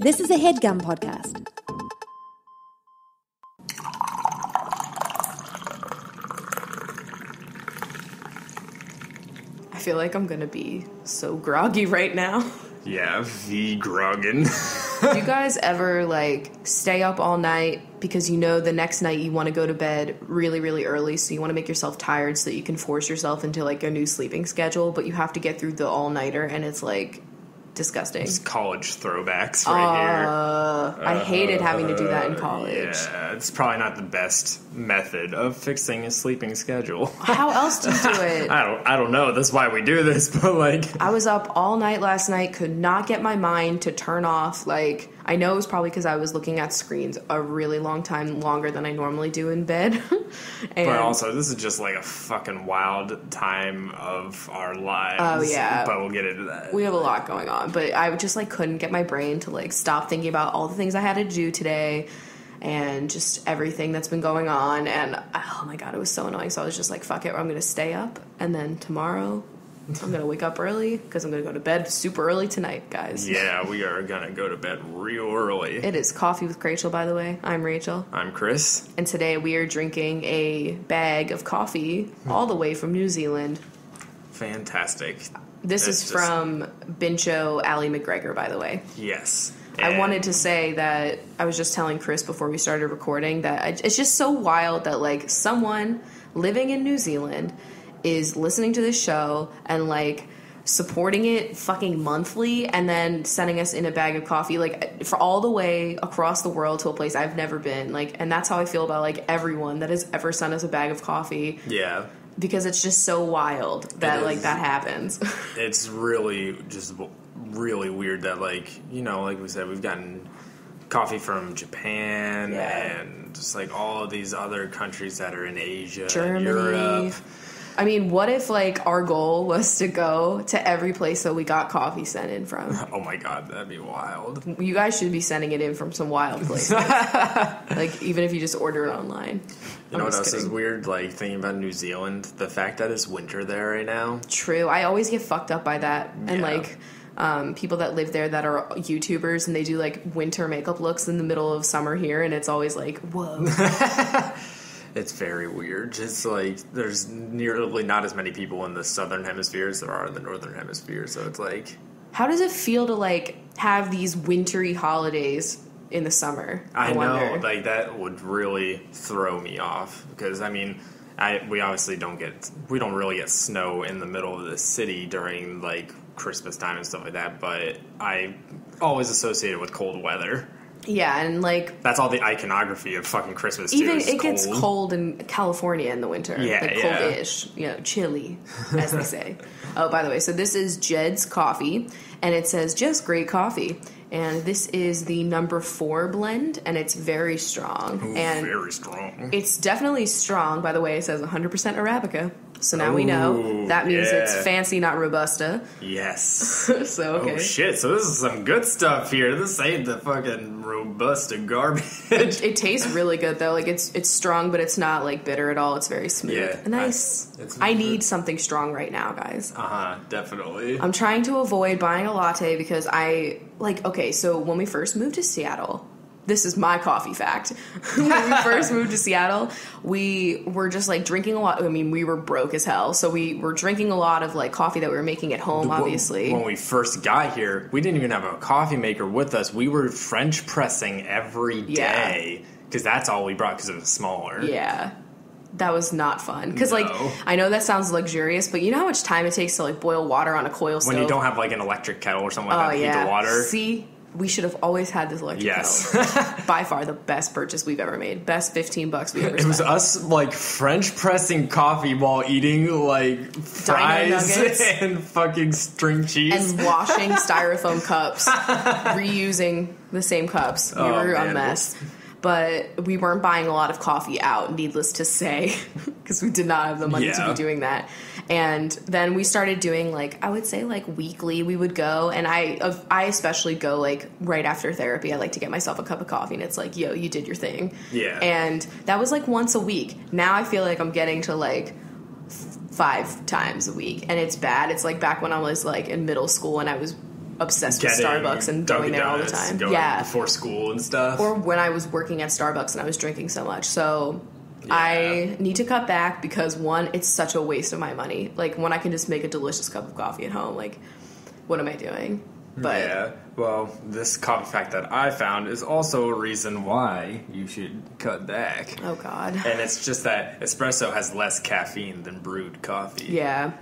This is a HeadGum podcast. I feel like I'm going to be so groggy right now. Yeah, V groggin'. Do you guys ever, like, stay up all night because you know the next night you want to go to bed really, really early, so you want to make yourself tired so that you can force yourself into, like, a new sleeping schedule, but you have to get through the all-nighter, and it's, like, disgusting. It's college throwbacks right here. I hated having to do that in college. Yeah, it's probably not the best method of fixing a sleeping schedule. How else do you do it? I don't know. That's why we do this, but, like... I was up all night last night, could not get my mind to turn off, like... I know it was probably because I was looking at screens a really long time, longer than I normally do in bed. And but also, this is just like a fucking wild time of our lives. Oh, yeah. But we'll get into that. We have a lot going on. But I just, like, couldn't get my brain to, like, stop thinking about all the things I had to do today and just everything that's been going on. And, oh, my God, it was so annoying. So I was just like, fuck it, I'm going to stay up. And then tomorrow... I'm going to wake up early because I'm going to go to bed super early tonight, guys. Yeah, we are going to go to bed real early. It is Coffee with Rachel, by the way. I'm Rachel. I'm Chris. And today we are drinking a bag of coffee all the way from New Zealand. Fantastic. That's from Bencho Allie McGregor, by the way. Yes. I wanted to say that I was just telling Chris before we started recording that it's just so wild that, like, someone living in New Zealand is listening to this show and, like, supporting it fucking monthly and then sending us in a bag of coffee, like, for all the way across the world to a place I've never been. Like, and that's how I feel about, like, everyone that has ever sent us a bag of coffee. Yeah. Because it's just so wild that, like, that happens. It's really just really weird that, like, you know, like we said, we've gotten coffee from Japan and just, like, all of these other countries that are in Asia, Germany. Europe. I mean, what if, like, our goal was to go to every place that we got coffee sent in from? Oh, my God. That'd be wild. You guys should be sending it in from some wild places. Like, even if you just order it online. You know what else is weird? Like, thinking about New Zealand, the fact that it's winter there right now. True. I always get fucked up by that. And, like... people that live there that are YouTubers and they do, like, winter makeup looks in the middle of summer here, and it's always like, whoa. It's very weird. It's like there's nearly not as many people in the southern hemisphere as there are in the northern hemisphere. So it's like, how does it feel to, like, have these wintry holidays in the summer? I know, like, that would really throw me off because, I mean, we obviously don't really get snow in the middle of the city during, like, Christmas time and stuff like that. But I always associate it with cold weather. Yeah, and, like... That's all the iconography of fucking Christmas, too. Even it gets cold in California in the winter. Yeah, like, cold-ish. You know, chilly, as they say. Oh, by the way, so this is Jed's Coffee, and it says, just great coffee. And this is the number 4 blend, and it's very strong. Ooh, and very strong. It's definitely strong. By the way, it says 100% Arabica. So now we know. That means it's fancy, not Robusta. Yes. So, okay. Oh, shit. So this is some good stuff here. This ain't the fucking Robusta garbage. It tastes really good, though. Like, it's strong, but it's not, like, bitter at all. It's very smooth. Yeah, nice. I need something strong right now, guys. Uh-huh. Definitely. I'm trying to avoid buying a latte because so when we first moved to Seattle... This is my coffee fact. When we first moved to Seattle, we were just, like, drinking a lot. I mean, we were broke as hell, so we were drinking a lot of, like, coffee that we were making at home, obviously. When we first got here, we didn't even have a coffee maker with us. We were French pressing every day because that's all we brought because it was smaller. Yeah. That was not fun. Because, like, I know that sounds luxurious, but you know how much time it takes to, like, boil water on a coil stove? When you don't have, like, an electric kettle or something like that to heat the water. See? We should have always had this electric kettle. By far the best purchase we've ever made. Best $15 we've ever spent. It was us, like, French pressing coffee while eating, like, fries and fucking string cheese. And washing styrofoam cups. Reusing the same cups. We were a mess. But we weren't buying a lot of coffee out, needless to say, because we did not have the money to be doing that. And then we started doing, like, I would say, like, weekly we would go. And I especially go, like, right after therapy. I like to get myself a cup of coffee. And it's like, yo, you did your thing. Yeah. And that was, like, once a week. Now I feel like I'm getting to, like, 5 times a week. And it's bad. It's, like, back when I was, like, in middle school and I was obsessed with Starbucks and going there all the time. Yeah, before school and stuff. Or when I was working at Starbucks and I was drinking so much. So yeah. I need to cut back because, one, it's such a waste of my money. Like, when I can just make a delicious cup of coffee at home, like, what am I doing? But yeah, well, this coffee fact that I found is also a reason why you should cut back. Oh, God. And it's just that espresso has less caffeine than brewed coffee. Yeah.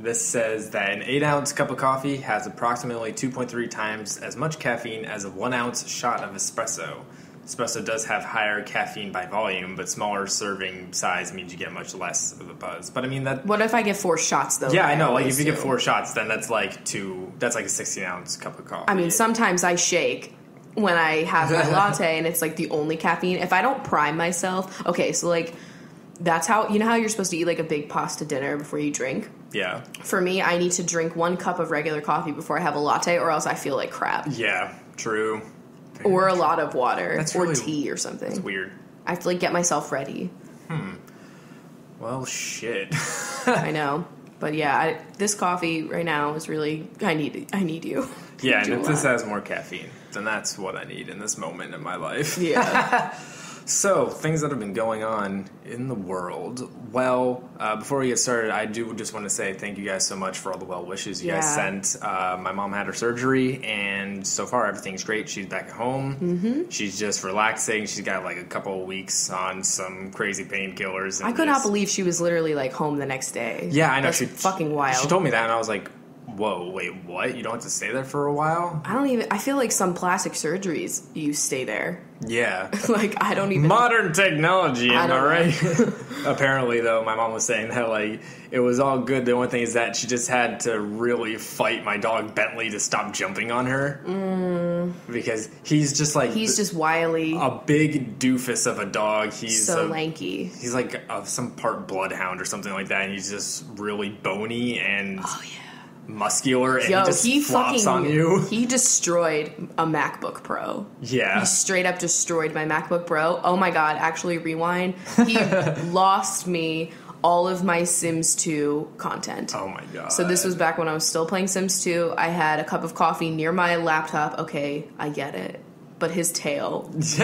This says that an 8-ounce cup of coffee has approximately 2.3 times as much caffeine as a 1-ounce shot of espresso. Espresso does have higher caffeine by volume, but smaller serving size means you get much less of a buzz. But I mean that. What if I get 4 shots though? Yeah, I know. Like if you get 4 shots, then that's like two. That's like a 16-ounce cup of coffee. I mean, sometimes I shake when I have my latte, and it's like the only caffeine. If I don't prime myself, okay. So like that's how you know how you're supposed to eat like a big pasta dinner before you drink. Yeah. For me, I need to drink 1 cup of regular coffee before I have a latte, or else I feel like crap. Yeah. True. Or a lot of water. That's or really, tea or something. That's weird. I have to, like, get myself ready. Well, shit. I know. But, yeah, this coffee right now is really... I need you. Yeah, and if this has more caffeine, then that's what I need in this moment in my life. Yeah. So, things that have been going on in the world. Well, before we get started, I do just want to say thank you guys so much for all the well wishes you guys sent. My mom had her surgery, and so far everything's great. She's back at home. Mm-hmm. She's just relaxing. She's got like a couple of weeks on some crazy painkillers. I could not believe she was literally like home the next day. Yeah, I know. That's fucking wild. She told me that, and I was like, whoa, wait, what? You don't have to stay there for a while? I feel like some plastic surgeries, you stay there. Yeah. Like, I don't even... Modern technology, am I right? Apparently, though, my mom was saying that, like, it was all good. The only thing is that she just had to really fight my dog, Bentley, to stop jumping on her. Mm. Because he's just, like... He's just wily. A big doofus of a dog. He's so lanky. He's, like, some part bloodhound or something like that, and he's just really bony and... Oh, yeah. Muscular and he flops on you. He destroyed a MacBook Pro. Yeah. He straight up destroyed my MacBook Pro. Oh my God, actually rewind. He lost me all of my Sims 2 content. Oh my God. So this was back when I was still playing Sims 2. I had a cup of coffee near my laptop. Okay, I get it. But his tail ripped.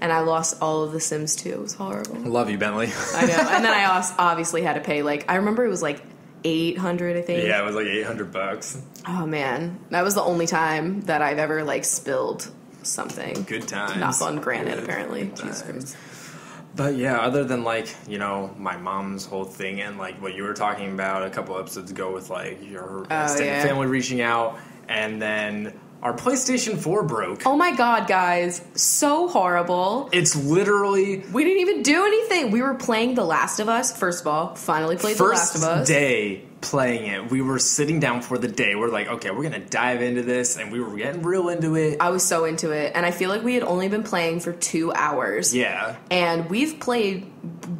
And I lost all of the Sims 2. It was horrible. Love you, Bentley. I know. And then I obviously had to pay, like, I remember it was like $800, I think. Yeah, it was like $800. Oh man, that was the only time that I've ever like spilled something. Good times. Knock on granite, apparently. Jesus Christ. But yeah, other than like you know my mom's whole thing and like what you were talking about a couple episodes ago with like your extended family reaching out, and then our PlayStation 4 broke. Oh my God, guys, so horrible. It's literally... We didn't even do anything. We were playing The Last of Us, first of all. Finally played The Last of Us. First day playing it. We were sitting down for the day. We're like, okay, we're going to dive into this. And we were getting real into it. I was so into it. And I feel like we had only been playing for 2 hours. Yeah. And we've played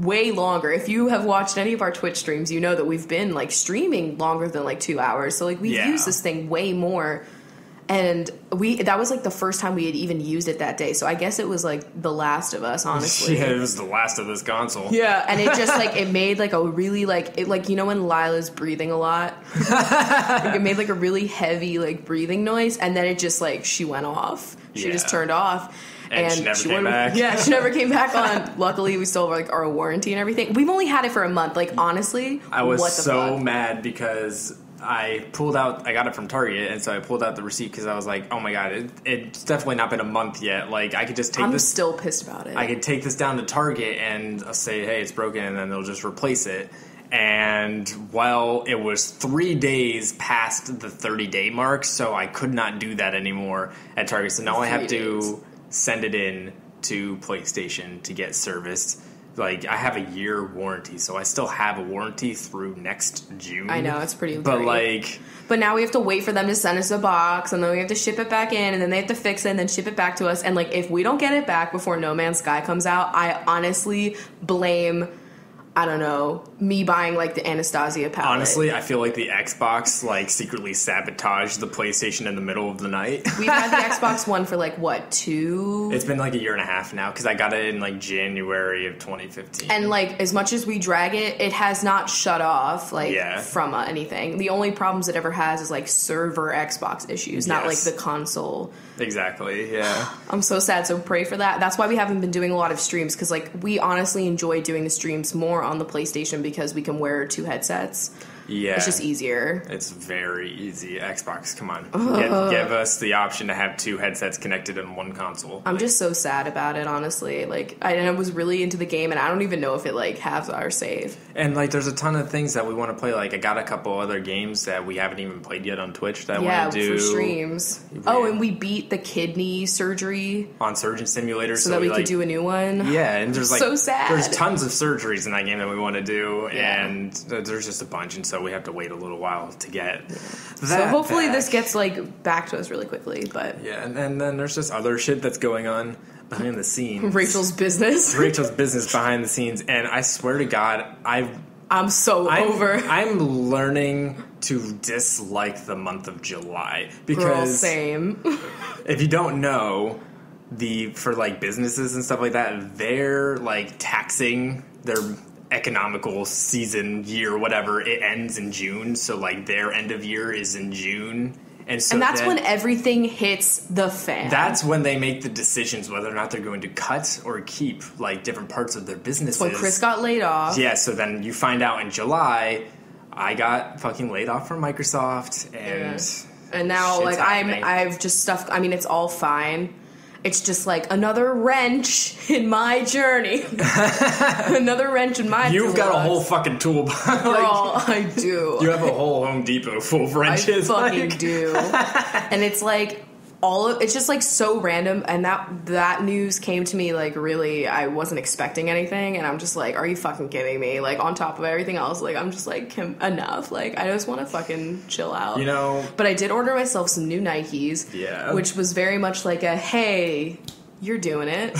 way longer. If you have watched any of our Twitch streams, you know that we've been, like, streaming longer than, like, 2 hours. So, like, we've used this thing way more. And that was, like, the first time we had even used it that day. So I guess it was, like, The Last of Us, honestly. Yeah, it was The Last of Us console. Yeah, and it just, like, it made, like, a really, like... It, like, you know when Lila's breathing a lot? Like, it made, like, a really heavy, like, breathing noise. And then it just, like, she went off. She just turned off. And she never came back. Yeah, she never came back on. Luckily, we still have, like, our warranty and everything. We've only had it for a month. Like, honestly, I was so mad because... I got it from Target, and so I pulled out the receipt because I was like, oh my God, it's definitely not been a month yet. Like, I could just take I'm still pissed about it. I could take this down to Target and I'll say, hey, it's broken, and then they'll just replace it. And, well, it was 3 days past the 30-day mark, so I could not do that anymore at Target. So now I have to send it in to PlayStation to get serviced. Like, I have a year warranty, so I still have a warranty through next June. I know, it's pretty important. But, like... But now we have to wait for them to send us a box, and then we have to ship it back in, and then they have to fix it, and then ship it back to us. And, like, if we don't get it back before No Man's Sky comes out, I honestly blame I don't know, me buying, like, the Anastasia palette. Honestly, I feel like the Xbox, like, secretly sabotaged the PlayStation in the middle of the night. We've had the Xbox One for, like, what, 2? It's been, like, a year and a half now, because I got it in, like, January of 2015. And, like, as much as we drag it, it has not shut off, like, from anything. The only problems it ever has is, like, server Xbox issues, not, like, the console. Exactly, yeah. I'm so sad, so pray for that. That's why we haven't been doing a lot of streams, because, like, we honestly enjoy doing the streams more on the PlayStation because we can wear 2 headsets. Yeah. It's just easier. It's very easy. Xbox, come on. Give us the option to have 2 headsets connected in one console. I'm just so sad about it, honestly. Like, I was really into the game, and I don't even know if it, like, halves our save. And, like, there's a ton of things that we want to play. Like, I got a couple other games that we haven't even played yet on Twitch that I want to do. Yeah, for streams. Yeah. Oh, and we beat the kidney surgery. On Surgeon Simulator. So that we could, like, do a new one. Yeah, and there's, like, so sad. There's tons of surgeries in that game that we want to do, and there's just a bunch, and so we have to wait a little while to get that. So hopefully this gets, like, back to us really quickly, but... Yeah, and then there's just other shit that's going on behind the scenes. Rachel's business. Rachel's business behind the scenes, and I swear to God, I'm learning to dislike the month of July, because... Girl, same. If you don't know, for, like, businesses and stuff like that, they're, like, taxing their... economical season, year, whatever, it ends in June, so, like, their end of year is in June, and so that's when everything hits the fan. That's when they make the decisions whether or not they're going to cut or keep, like, different parts of their businesses. That's when Chris got laid off. Yeah, so then you find out in July, I got fucking laid off from Microsoft, and now, like, I've just stuff. I mean, it's all fine. It's just, like, another wrench in my journey. Another wrench in my You've got a whole fucking toolbox. Like, girl, I do. You have a whole Home Depot full of wrenches. I fucking do. And it's, like, it's just, like, so random. And that news came to me, like, really, I wasn't expecting anything. And I'm just like, are you fucking kidding me? Like, on top of everything else, like, I'm just like, enough. Like, I just want to fucking chill out. You know? But I did order myself some new Nikes. Yeah. Which was very much like a, hey, you're doing it.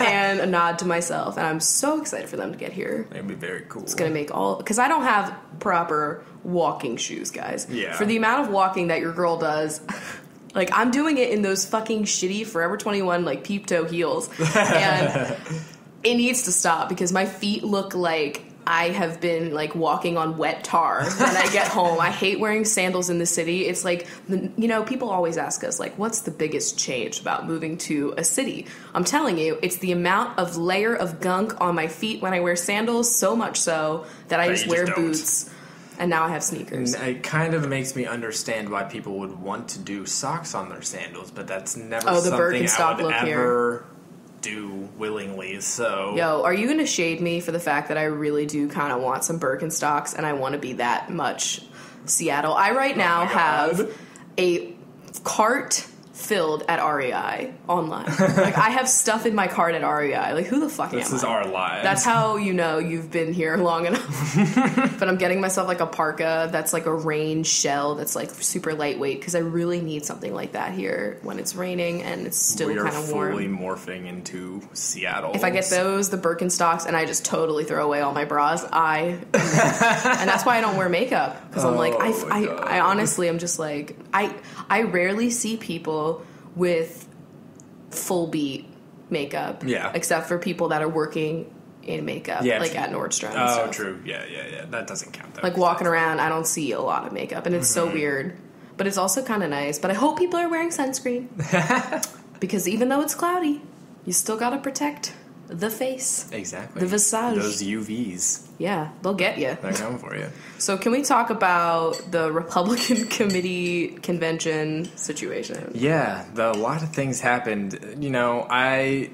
And a nod to myself. And I'm so excited for them to get here. It'll be very cool. It's going to make because I don't have proper walking shoes, guys. Yeah. For the amount of walking that your girl does... Like, I'm doing it in those fucking shitty Forever 21, like, peep-toe heels. And it needs to stop because my feet look like I have been, like, walking on wet tar when I get home. I hate wearing sandals in the city. It's like, you know, people always ask us, like, what's the biggest change about moving to a city? I'm telling you, it's the amount of layer of gunk on my feet when I wear sandals, so much so that I just wear boots. And now I have sneakers. And it kind of makes me understand why people would want to do socks on their sandals, but that's never something I would ever do willingly. So, yo, are you going to shade me for the fact that I really do kind of want some Birkenstocks and I want to be that much Seattle? I right now have a cart filled at REI online. Like, I have stuff in my cart at REI. Like, who the fuck am I? This is our lives. That's how you know you've been here long enough. But I'm getting myself, like, a parka that's, like, a rain shell that's, like, super lightweight because I really need something like that here when it's raining and it's still kind of warm. We are fully morphing into Seattle. If I get those, the Birkenstocks, and I just totally throw away all my bras, and that's why I don't wear makeup because I'm like, I honestly am just like, I rarely see people with full beat makeup, except for people that are working in makeup, like at Nordstrom. Oh, true. Yeah. That doesn't count, though. Like, walking around, I don't see a lot of makeup, and it's so weird, but it's also kind of nice. But I hope people are wearing sunscreen because even though it's cloudy, you still got to protect the face. Exactly. The visage. Those UVs. Yeah, they'll get you. They're coming for you. So can we talk about the Republican committee convention situation? Yeah, a lot of things happened. You know, I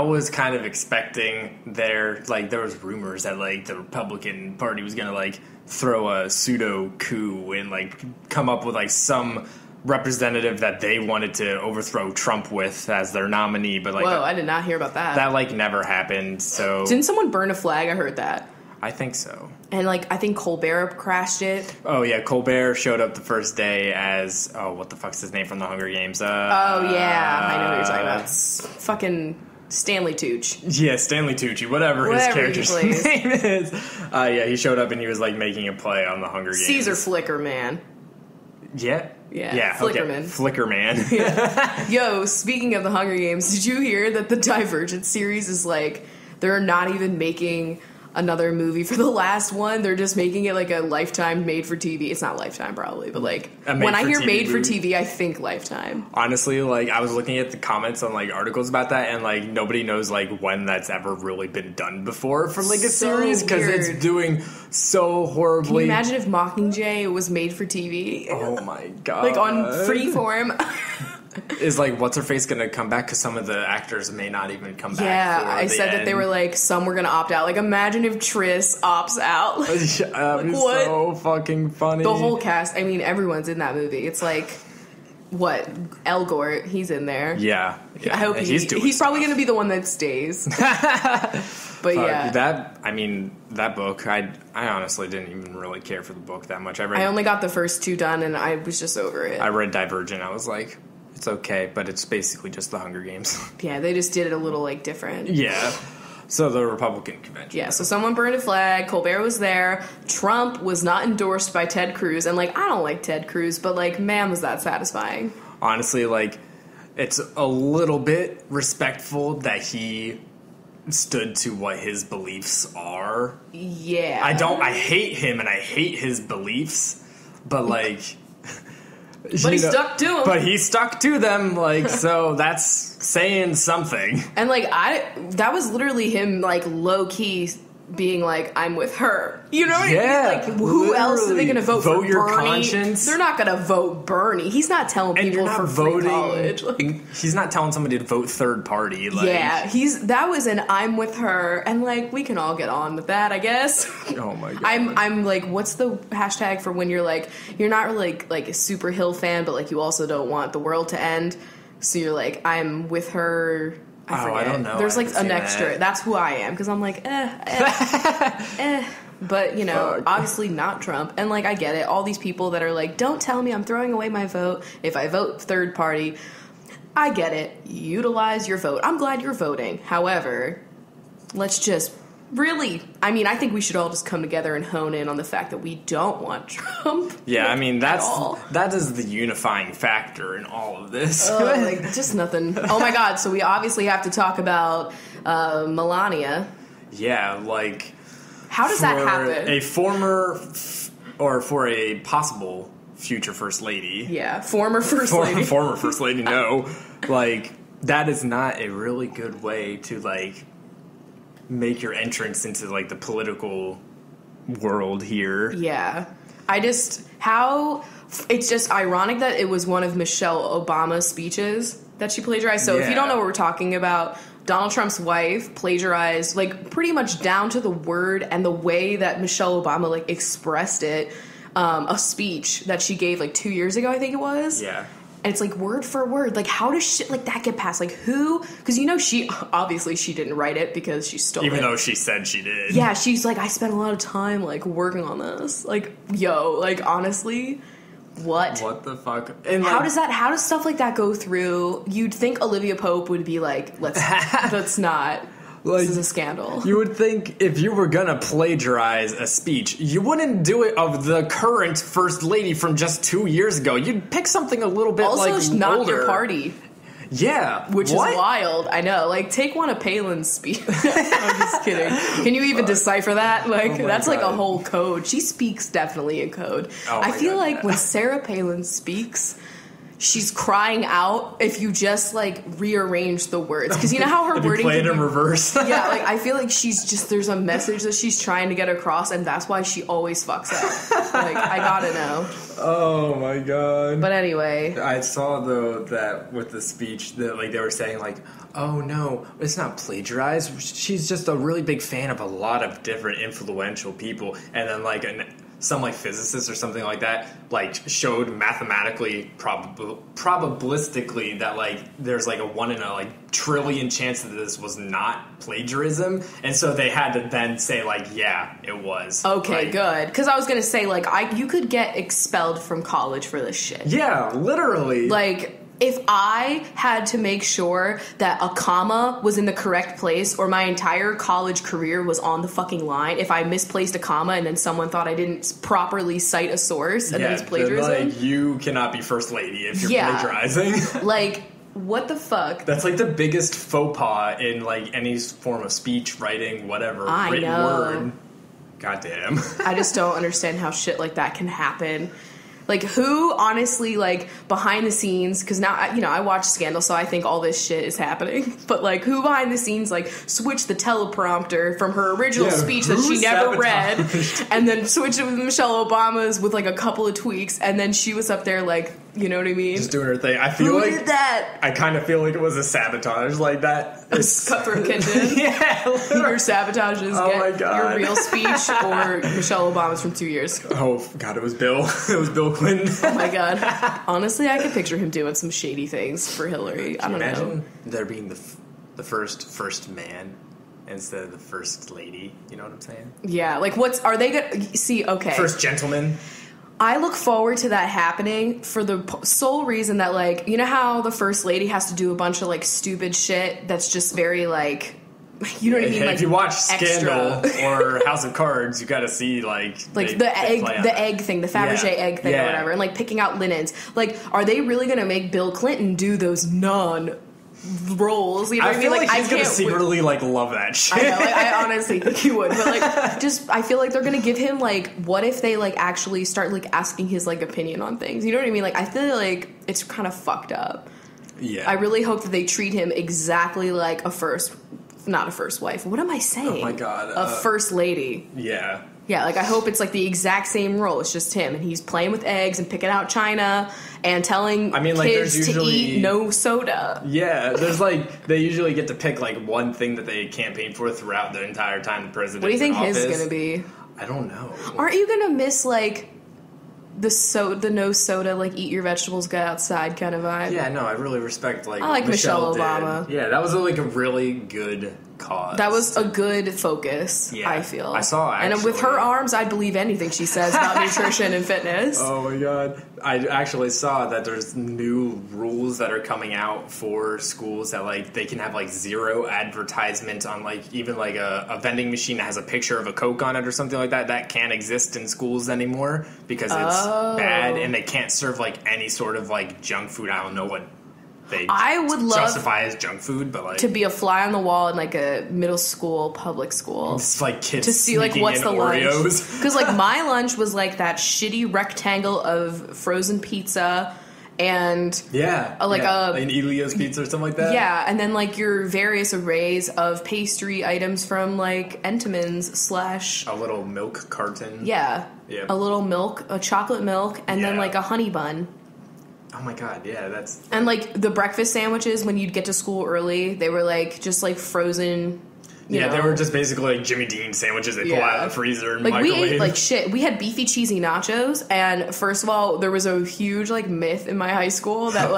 was kind of expecting there was rumors that, like, the Republican Party was going to, like, throw a pseudo-coup and, like, come up with, like, some... representative that they wanted to overthrow Trump with as their nominee, but, like, whoa, I did not hear about that. That, like, never happened. So didn't someone burn a flag? I heard that. I think so. And, like, I think Colbert crashed it. Oh yeah, Colbert showed up the first day as what the fuck's his name from The Hunger Games? I know who you're talking about. It's fucking Stanley Tucci. Yeah, Stanley Tucci, whatever his character's name is. Yeah, he showed up and he was like making a play on The Hunger Games. Caesar Flickerman. Yeah. Yeah, Flickerman. Okay. Flickerman. Yeah. Yo, speaking of The Hunger Games, did you hear that the Divergent series is like, they're not even making another movie for the last one? They're just making it like a Lifetime made-for-TV. It's not Lifetime probably, but like when I hear made-for-TV, I think Lifetime. Honestly, like I was looking at the comments on like articles about that, and like nobody knows like when that's ever really been done before for like a series, because it's doing so horribly. Can you imagine if Mockingjay was made-for-TV? Oh my god! Like on Freeform. Is like what's her face gonna come back? Because some of the actors may not even come back. Yeah, I said that they were like some were gonna opt out. Like imagine if Tris opts out. Like, what? So fucking funny. The whole cast. I mean, everyone's in that movie. It's like what Elgort? He's in there. Yeah. I hope he's probably gonna be the one that stays. But yeah, that book. I honestly didn't even really care for the book that much. I only got the first two done, and I was just over it. I read Divergent. I was like, it's okay, but it's basically just The Hunger Games. Yeah, they just did it a little, like, different. Yeah. So the Republican convention. Yeah, so someone burned a flag. Colbert was there. Trump was not endorsed by Ted Cruz. And, like, I don't like Ted Cruz, but, like, man, was that satisfying. Honestly, like, it's a little bit respectful that he stood to what his beliefs are. Yeah. I hate him, and I hate his beliefs, but, like... But he stuck to them. But he stuck to them, like, so that's saying something. And, like, that was literally him, like, low-key being like, I'm with her. You know what I mean? Like, who else are they going to vote for? Your Bernie? Conscience. They're not going to vote Bernie. He's not telling people for free college. Like, he's not telling somebody to vote third party. Like. Yeah, that was an I'm with her, and, like, we can all get on with that, I guess. Oh, my God. I'm like, what's the hashtag for when you're, like, you're not really, like a super Hill fan, but, like, you also don't want the world to end, so you're like, I'm with her... I don't know. There's, like, an extra. That's who I am, because I'm like, But, you know, obviously not Trump. And, like, I get it. All these people that are like, don't tell me I'm throwing away my vote if I vote third party. I get it. Utilize your vote. I'm glad you're voting. However, let's just really... I mean, I think we should all just come together and hone in on the fact that we don't want Trump. Yeah, I mean, that is the unifying factor in all of this. Like, just nothing. Oh, my God. So we obviously have to talk about Melania. Yeah, like... How does that happen? For a possible future first lady. Yeah, former first lady. Former first lady, no. Like, that is not a really good way to, like... make your entrance into, like, the political world here. Yeah. It's just ironic that it was one of Michelle Obama's speeches that she plagiarized. So if you don't know what we're talking about, Donald Trump's wife plagiarized, like, pretty much down to the word and the way that Michelle Obama, like, expressed it, a speech that she gave, like, 2 years ago, I think it was. Yeah. And it's, like, word for word. Like, how does shit like that get past? Like, who? Because, you know, she didn't write it because she stole it. Even though she said she did. Yeah, she's like, I spent a lot of time, like, working on this. Like, yo, like, honestly, what? What the fuck? And how does stuff like that go through? You'd think Olivia Pope would be like, let's not. Like, this is a scandal. You would think if you were going to plagiarize a speech, you wouldn't do it of the current first lady from just 2 years ago. You'd pick something a little bit like older. Also, not your party. Yeah. Which is wild. I know. Like, take one of Palin's speech. I'm just kidding. Can you even decipher that? Like, that's God. Like a whole code. She speaks definitely in code. Oh, I feel like when Sarah Palin speaks... She's crying out if you just, like, rearrange the words. Because you know how her wording... played in reverse. Yeah, like, I feel like she's just... There's a message that she's trying to get across, and that's why she always fucks up. Like, I gotta know. Oh, my God. But anyway... I saw, though, that with the speech, that, like, they were saying, like, oh, no, it's not plagiarized. She's just a really big fan of a lot of different influential people. And then, like, some, like, physicist or something like that, like, showed mathematically, probabilistically that, like, there's, like, a one in a, like, trillion chance that this was not plagiarism. And so they had to then say, like, yeah, it was. Okay, like, good. Because I was going to say, like, you could get expelled from college for this shit. Yeah, literally. Like... If I had to make sure that a comma was in the correct place or my entire college career was on the fucking line, if I misplaced a comma and then someone thought I didn't properly cite a source and then it's plagiarism. Then, like, you cannot be first lady if you're plagiarizing. Like, what the fuck? That's like the biggest faux pas in like any form of speech, writing, whatever, written word. Goddamn. I just don't understand how shit like that can happen. Like, who, honestly, like, behind the scenes, because now, you know, I watch Scandal, so I think all this shit is happening. But, like, who behind the scenes, like, switched the teleprompter from her original speech that she never read, and then switched it with Michelle Obama's with, like, a couple of tweaks, and then she was up there, like, you know what I mean? Just doing her thing. I feel like... Who did that? I kind of feel like it was a sabotage, like, that... Cutthroat kitchen? Yeah, literally. Your sabotages get your real speech or Michelle Obama's from 2 years. Oh, God, it was Bill. It was Bill Clinton. Oh, my God. Honestly, I could picture him doing some shady things for Hillary. I don't know. Can you imagine there being the first man instead of the first lady? You know what I'm saying? Yeah, like, what's... Are they going to... See, okay. First gentleman... I look forward to that happening for the sole reason that, like, you know how the first lady has to do a bunch of, like, stupid shit that's just very, like, you know what I mean? Like, if you watch Scandal or House of Cards, you got to see, like the egg thing, the Fabergé egg thing or whatever, and, like, picking out linens. Like, are they really going to make Bill Clinton do those roles, you know what I mean? Like he's gonna secretly like love that shit. I know, like, I honestly think he would, but like, just I feel like they're gonna give him like, what if they like actually start like asking his like opinion on things? You know what I mean? Like, I feel like it's kind of fucked up. Yeah, I really hope that they treat him exactly like not a first wife. What am I saying? Oh my God, a first lady. Yeah. Yeah, like, I hope it's, like, the exact same role. It's just him, and he's playing with eggs and picking out china and telling kids usually, to eat no soda. Yeah, there's, like, they usually get to pick, like, one thing that they campaign for throughout the entire time the president's in office. What do you think his is going to be? I don't know. Aren't you going to miss, like, the no soda, like, eat your vegetables, get outside kind of vibe? Yeah, no, I really respect, like, I like Michelle Obama. Yeah, that was, like, a really good... cause. That was a good focus, yeah, I feel. I saw, actually. And with her arms, I'd believe anything she says about nutrition and fitness. Oh, my God. I actually saw that there's new rules that are coming out for schools that, like, they can have, like, zero advertisement on, like, even, like, a vending machine that has a picture of a Coke on it or something like that. That can't exist in schools anymore because it's bad, and they can't serve, like, any sort of, like, junk food. I don't know what... I would love justify as junk food, but like to be a fly on the wall in like a middle school, public school, it's like kids to see like what's the Oreos lunch, because like my lunch was like that shitty rectangle of frozen pizza and an Elio's pizza or something like that. Yeah, and then like your various arrays of pastry items from like Entenmann's / a little milk carton. Yeah, yeah, a little milk, a chocolate milk, and then like a honey bun. Oh, my God, yeah, that's... And, like, the breakfast sandwiches, when you'd get to school early, they were, like, just, like, frozen, you know. They were just basically, like, Jimmy Dean sandwiches they pull out of the freezer and like, microwave. We ate, like, shit. We had beefy, cheesy nachos, and first of all, there was a huge, like, myth in my high school that,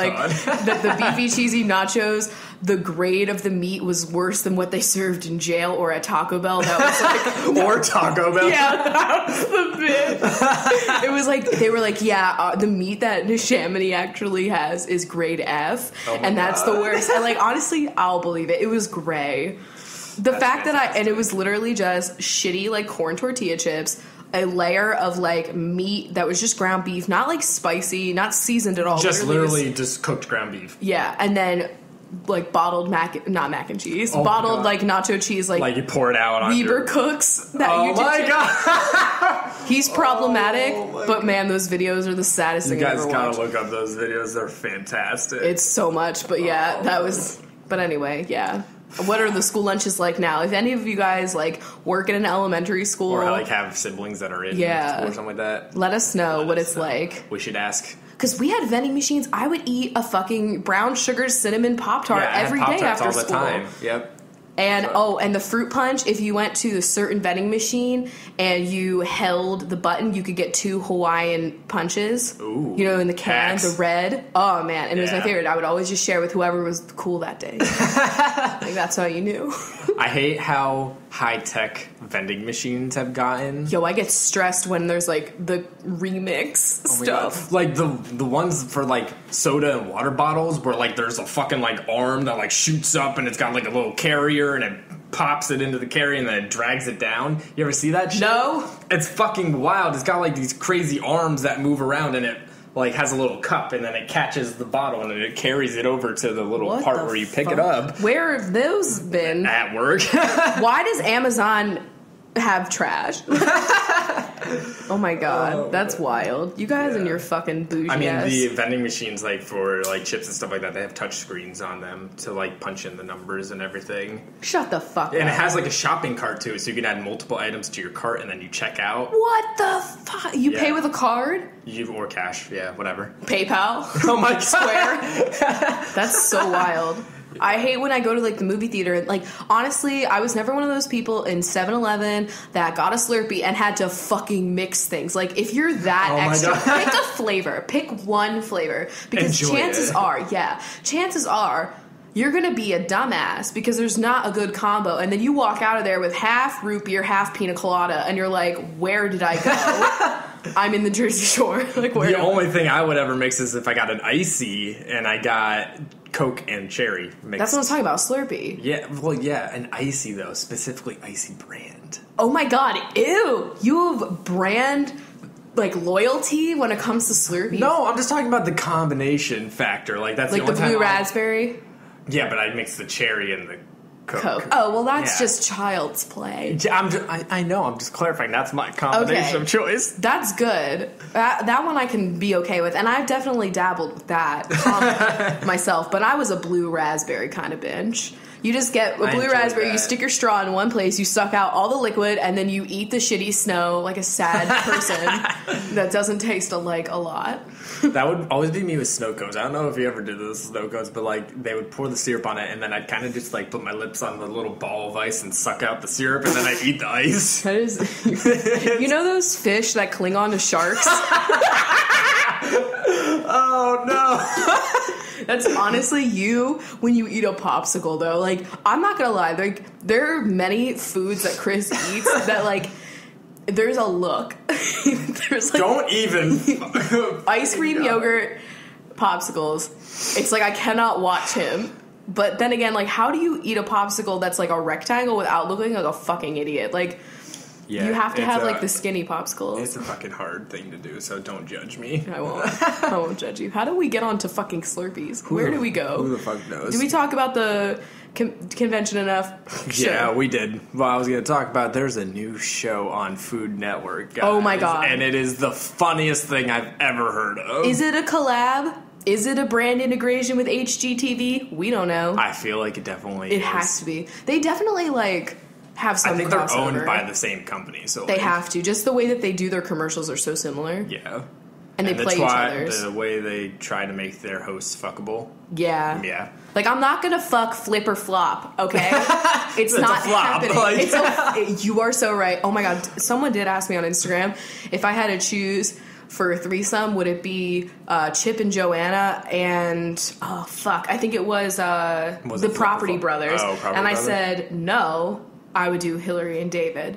that the beefy, cheesy nachos, the grade of the meat was worse than what they served in jail or at Taco Bell. That was, like... or Taco Bell. Yeah, that was the myth. It was, like, they were, like, the meat that Neshaminy actually has is grade F, that's the worst. And, like, honestly, I'll believe it. It was gray. That's fantastic. It was literally just shitty, like, corn tortilla chips, a layer of, like, meat that was just ground beef, not, like, spicy, not seasoned at all. Just literally just cooked ground beef. Yeah, and then, like, bottled mac and cheese. Oh, bottled, like, nacho cheese, like... Like, you pour it out on Weber Cooks that you did. Oh, my God! He's problematic, but, man, those videos are the saddest thing I've ever watched. You guys gotta look up those videos. They're fantastic. It's so much, but, yeah, that was... But anyway, yeah. What are the school lunches like now? If any of you guys, like, work in an elementary school... Or, like, have siblings that are in school or something like that. Let us know what it's like. We should ask... Because we had vending machines. I would eat a fucking brown sugar cinnamon Pop-Tart every day after school. Yeah, I had Pop-Tarts all the time. Yep. And, and the fruit punch, if you went to a certain vending machine and you held the button, you could get 2 Hawaiian punches. Ooh. You know, in the can, the red. Oh, man. And it was my favorite. I would always just share with whoever was cool that day. Like, that's how you knew. I hate how high-tech vending machines have gotten. Yo, I get stressed when there's, like, the remix stuff. Like, the ones for, like, soda and water bottles where, like, there's a fucking, like, arm that, like, shoots up and it's got, like, a little carrier and it pops it into the carrier and then it drags it down. You ever see that shit? No. It's fucking wild. It's got, like, these crazy arms that move around and it, like, has a little cup, and then it catches the bottle, and then it carries it over to the little part where you pick it up. Where have those been? At work. Why does Amazon have trash? Oh, my God. Oh, that's wild. You guys and your fucking bougie ass. The vending machines, like, for, like, chips and stuff like that, they have touch screens on them to, like, punch in the numbers and everything. Shut the fuck up. And it has, like, a shopping cart, too, so you can add multiple items to your cart, and then you check out. What the fuck? You pay with a card? Or cash, whatever. PayPal? Oh, my God. Square? That's so wild. I hate when I go to, like, the movie theater. Like, honestly, I was never one of those people in 7-Eleven that got a Slurpee and had to fucking mix things. Like, if you're that extra, pick a flavor. Pick one flavor. Because chances are you're going to be a dumbass because there's not a good combo. And then you walk out of there with half root beer, half pina colada, and you're like, where did I go? I'm in the Jersey Shore. Like, where? The only thing I would ever mix is if I got an icy and I got Coke and cherry mixed. That's what I was talking about, Slurpee. Yeah, well, yeah, and icy, though, specifically icy brand. Oh, my God, ew. You have brand, like, loyalty when it comes to Slurpee? No, I'm just talking about the combination factor. Like, that's like the blue raspberry? Yeah, but I mix the cherry and the Coke. Oh, well, that's just child's play. I know. I'm just clarifying. That's my combination of choice. That's good. That one I can be okay with. And I've definitely dabbled with that myself. But I was a blue raspberry kind of binge. You just get a blue raspberry, you stick your straw in one place, you suck out all the liquid, and then you eat the shitty snow like a sad person that doesn't taste like a lot. That would always be me with snow cones. I don't know if you ever did those snow cones, but, like, they would pour the syrup on it, and then I'd kind of just, like, put my lips on the little ball of ice and suck out the syrup, and then I'd eat the ice. That is, you know those fish that cling on to sharks? Oh, no. That's honestly you when you eat a popsicle, though. Like, I'm not gonna lie. Like, there are many foods that Chris eats that, like, there's a look. There's, like, don't even. Ice cream, yogurt, popsicles. It's like I cannot watch him. But then again, like, how do you eat a popsicle that's, like, a rectangle without looking like a fucking idiot? Like, you have to have, like, the skinny popsicles. It's a fucking hard thing to do, so don't judge me. I won't. I won't judge you. How do we get on to fucking Slurpees? Where do we go? Who the fuck knows? Did we talk about the convention enough? Sure. Yeah, we did. Well, I was going to talk about, there's a new show on Food Network, guys. Oh, my God. And it is the funniest thing I've ever heard of. Is it a collab? Is it a brand integration with HGTV? We don't know. I feel like it definitely is. It has to be. They definitely, like, have some crossover. I think they're owned by the same company. So they have to. Just the way that they do their commercials are so similar. Yeah. And they play each other's. The way they try to make their hosts fuckable. Yeah. Yeah. Like, I'm not going to fuck Flip or Flop, okay? It's not happening. Like, you are so right. Oh, my God. Someone did ask me on Instagram if I had to choose for a threesome, would it be Chip and Joanna and, oh, fuck, I think it was the Property Brothers. Oh, Property Brothers. I said, no, I would do Hillary and David.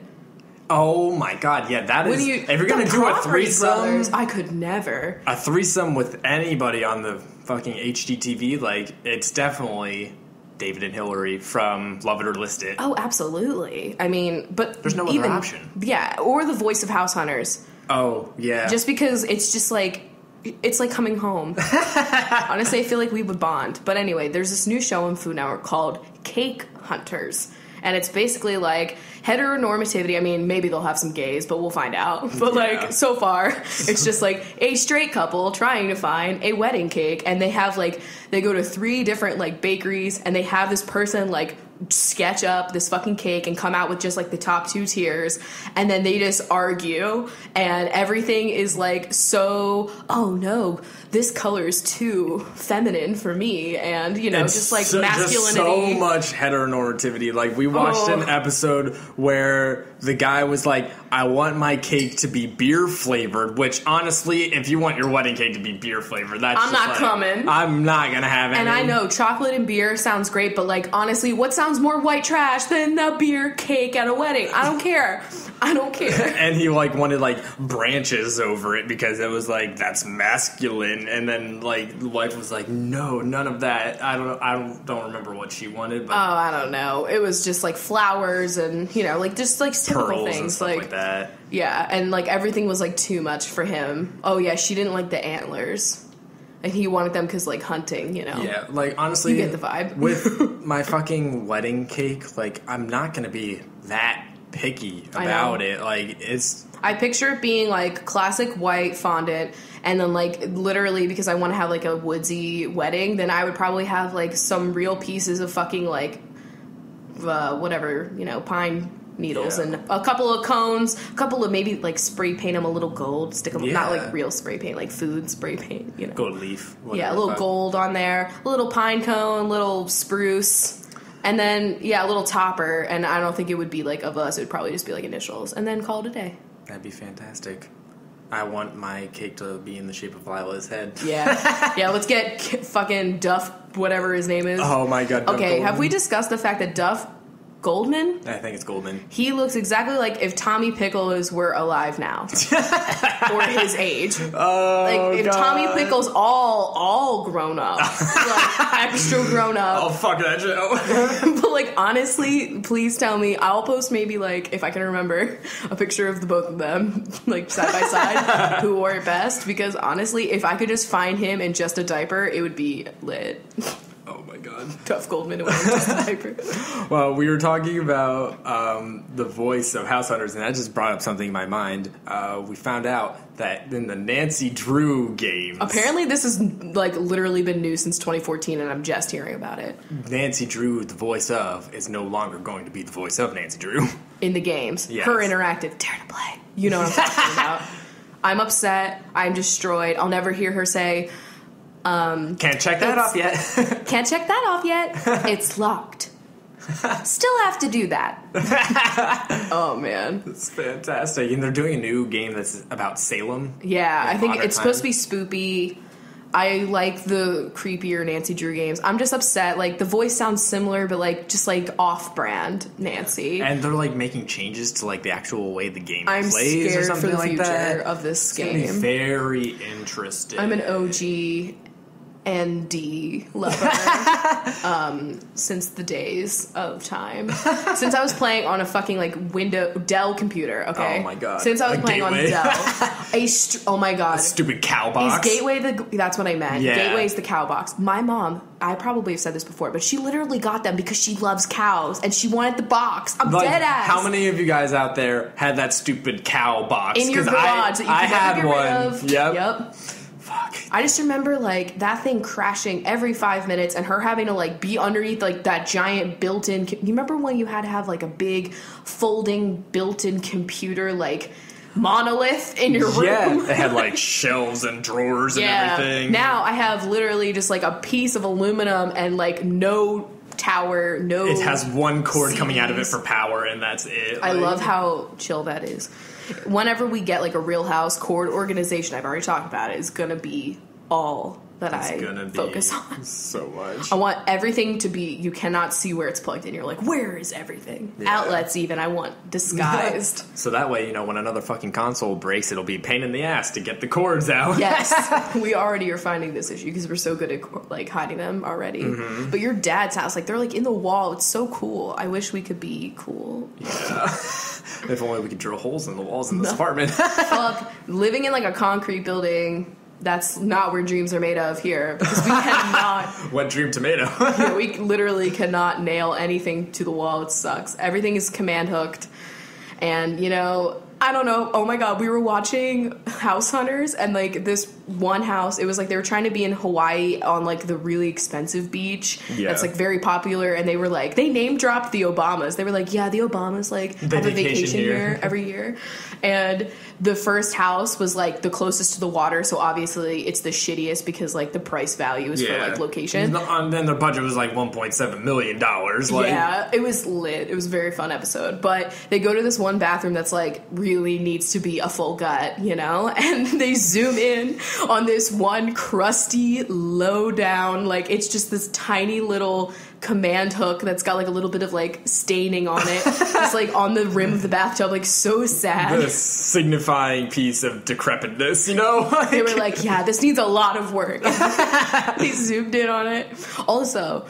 Oh, my God, yeah, that is, if you're going to do a threesome. Brothers, I could never. A threesome with anybody on the fucking HGTV, like, it's definitely David and Hillary from Love It or List It. Oh, absolutely. I mean, but there's no other option. Yeah, or the voice of House Hunters. Oh, yeah. Just because it's just, like, it's like coming home. Honestly, I feel like we would bond. But anyway, there's this new show on Food Network called Cake Hunters. And it's basically, like, heteronormativity. I mean, maybe they'll have some gays, but we'll find out. But, like, so far, it's just, like, a straight couple trying to find a wedding cake. And they have, like, they go to 3 different, like, bakeries. And they have this person, like, sketch up this fucking cake and come out with just, like, the top 2 tiers, and then they just argue, and everything is, like, so, oh no, this color is too feminine for me, and, you know, it's just, like, masculinity. Just so much heteronormativity. Like, we watched an episode where the guy was like, I want my cake to be beer flavored, which honestly, if you want your wedding cake to be beer flavored, that's I'm just not like, coming. I'm not going to have any. And I know chocolate and beer sounds great, but like honestly, what sounds more white trash than the beer cake at a wedding? I don't care. I don't care. And he like wanted like branches over it because it was like, that's masculine. And then like the wife was like, no, none of that. I don't remember what she wanted. But oh, I don't know. It was just like flowers and, you know, like just like typical pearls things and stuff like that. Yeah, and like everything was like too much for him. Oh yeah, she didn't like the antlers, and he wanted them because like hunting, you know. Yeah, like honestly, you get the vibe. With my fucking wedding cake, like I'm not gonna be that picky about it. Like it's, I picture it being like classic white fondant, and then like literally because I want to have like a woodsy wedding, then I would probably have like some real pieces of fucking like whatever, you know, pine needles, yeah, and a couple of cones, a couple of maybe like spray paint them a little gold, stick them, yeah, not like real spray paint, like food spray paint, you know, gold leaf, yeah, a little gold on there, a little pine cone, a little spruce, and then yeah, a little topper. And I don't think it would be like of us, it would probably just be like initials, and then call it a day. That'd be fantastic. I want my cake to be in the shape of Lila's head. Yeah. Yeah, let's get fucking Duff, whatever his name is. Oh my god. Okay, have we discussed the fact that Duff Goldman? I think it's Goldman. He looks exactly like if Tommy Pickles were alive now. Or his age. Oh, like, if God. Tommy Pickles all grown up. Like, extra grown up. Oh, fuck that shit. But, like, honestly, please tell me. I'll post maybe, like, if I can remember, a picture of the both of them, like, side by side, who wore it best. Because, honestly, if I could just find him in just a diaper, it would be lit. Oh my god. Duff Goldman. Well, we were talking about the voice of House Hunters, and that just brought up something in my mind. We found out that in the Nancy Drew games... Apparently this has, like, literally been new since 2014, and I'm just hearing about it. Nancy Drew, the voice of, is no longer going to be the voice of Nancy Drew. In the games. Yes. Her interactive dare to play. You know what I'm talking about. I'm upset. I'm destroyed. I'll never hear her say... can't check that off yet. Can't check that off yet. It's locked. Still have to do that. Oh man, it's fantastic. And they're doing a new game that's about Salem. Yeah, I think it's supposed to be spoopy. I like the creepier Nancy Drew games. I'm just upset. Like, the voice sounds similar, but, like, just, like, off-brand Nancy. And they're, like, making changes to, like, the actual way the game plays or something like that. I'm scared for the future of this game. It's gonna be very interesting. I'm an OG and D lover since the days of time. Since I was playing on a fucking, like, Dell computer, okay? Oh, my God. Since I was playing Gateway. On Dell. Oh, my God. A stupid cow box. Is Gateway the... That's what I meant. Yeah. Gateway's the cow box. My mom... I probably have said this before, but she literally got them because she loves cows, and she wanted the box. I'm like, dead ass. How many of you guys out there had that stupid cow box? In your garage. I had one. Yep. Fuck. I just remember, like, that thing crashing every 5 minutes and her having to, like, be underneath, like, that giant built-in... You remember when you had to have, like, a big folding built-in computer, like... monolith in your room. Yeah, it had like shelves and drawers and everything. Now I have literally just like a piece of aluminum and like no tower, no. It has one cord coming out of it for power, and that's it. I love how chill that is. Whenever we get like a real house cord organization, I've already talked about it, is gonna be all that I focus on so much. I want everything to be, you cannot see where it's plugged in. You're like, where is everything? Yeah. Outlets even, I want disguised. So that way, you know, when another fucking console breaks, it'll be a pain in the ass to get the cords out. Yes. We already are finding this issue because we're so good at, like, hiding them already. Mm-hmm. But your dad's house, like, they're, like, in the wall. It's so cool. I wish we could be cool. Yeah. If only we could drill holes in the walls in this apartment. Fuck. Living in, like, a concrete building... That's not where dreams are made of here. Because we cannot... What dream tomato? Yeah, we literally cannot nail anything to the wall. It sucks. Everything is command hooked. And, you know, I don't know. Oh, my God. We were watching House Hunters, and, like, this one house. It was like they were trying to be in Hawaii on like the really expensive beach that's like very popular, and they were like, they name dropped the Obamas. They were like, yeah, the Obamas like have a vacation here every year. And the first house was like the closest to the water, so obviously it's the shittiest because like the price value is for like location. And then their budget was like $1.7 million. Like, yeah, it was lit. It was a very fun episode. But they go to this one bathroom that's like really needs to be a full gut, you know, and they zoom in on this one crusty, low down, like it's just this tiny little command hook that's got like a little bit of like staining on it, just like on the rim of the bathtub, like so sad. The signifying piece of decrepitness, you know? Like, they were like, yeah, this needs a lot of work. They zoomed in on it. Also,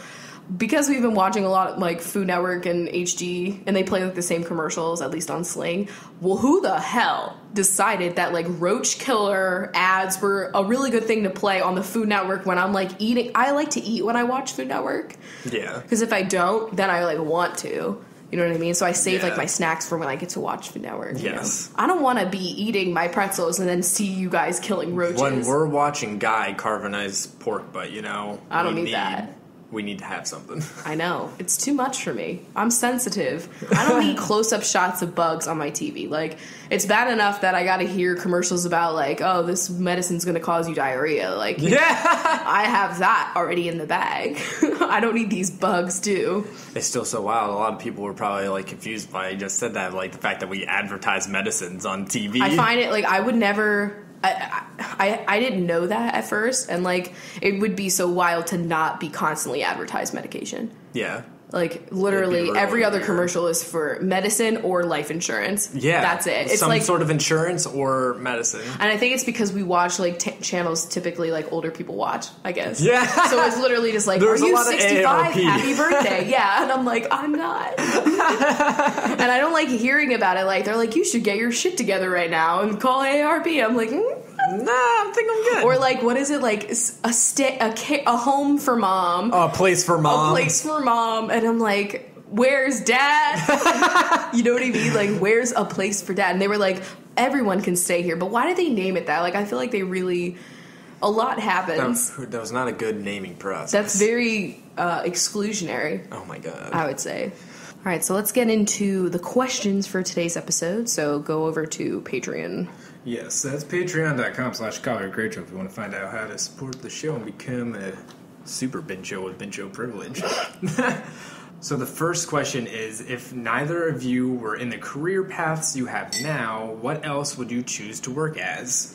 because we've been watching a lot of like Food Network and HD, and they play like the same commercials, at least on Sling. Well, who the hell decided that like roach killer ads were a really good thing to play on the Food Network when I'm like eating? I like to eat when I watch Food Network. Yeah. Because if I don't, then I like want to. You know what I mean? So I save like my snacks for when I get to watch Food Network. Yes. You know? I don't want to be eating my pretzels and then see you guys killing roaches. When we're watching Guy carving his pork butt, you know, I don't need that. We need to have something. I know. It's too much for me. I'm sensitive. I don't need close-up shots of bugs on my TV. Like, it's bad enough that I gotta hear commercials about, like, oh, this medicine's gonna cause you diarrhea. Like, yeah, I have that already in the bag. I don't need these bugs, too. It's still so wild. A lot of people were probably, like, confused by I just said that, like, the fact that we advertise medicines on TV. I find it, like, I would never... I didn't know that at first, and like it would be so wild to not be constantly advertised medication. Yeah, like literally every other commercial is for medicine or life insurance. Yeah, that's it. It's some like, sort of insurance or medicine. And I think it's because we watch like channels typically like older people watch, I guess. Yeah, so it's literally just like, there's, are you 65? Happy birthday. Yeah, and I'm like, I'm not. And I don't like hearing about it. Like they're like, you should get your shit together right now and call AARP. I'm like, nah, I think I'm good. Or like, what is it, like a home for mom, a place for mom, a place for mom, and I'm like, where's dad? You know what I mean? Like, where's a place for dad? And they were like, everyone can stay here, but why did they name it that? Like, I feel like they really, a lot happens. That was not a good naming process. That's very exclusionary. Oh my god, I would say. All right, so let's get into the questions for today's episode. So go over to Patreon. Yes, that's patreon.com/collargreatjob if you want to find out how to support the show and become a super Bencho with Bencho privilege. So the first question is, if neither of you were in the career paths you have now, what else would you choose to work as?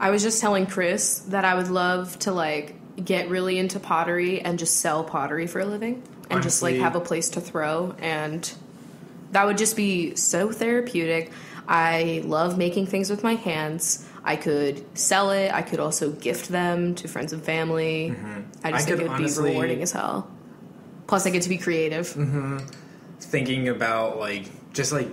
I was just telling Chris that I would love to, like, get really into pottery and just sell pottery for a living. And honestly, just, like, have a place to throw. And that would just be so therapeutic. I love making things with my hands. I could sell it. I could also gift them to friends and family. I think it would be rewarding as hell. Plus, I get to be creative. Thinking about, like, just, like,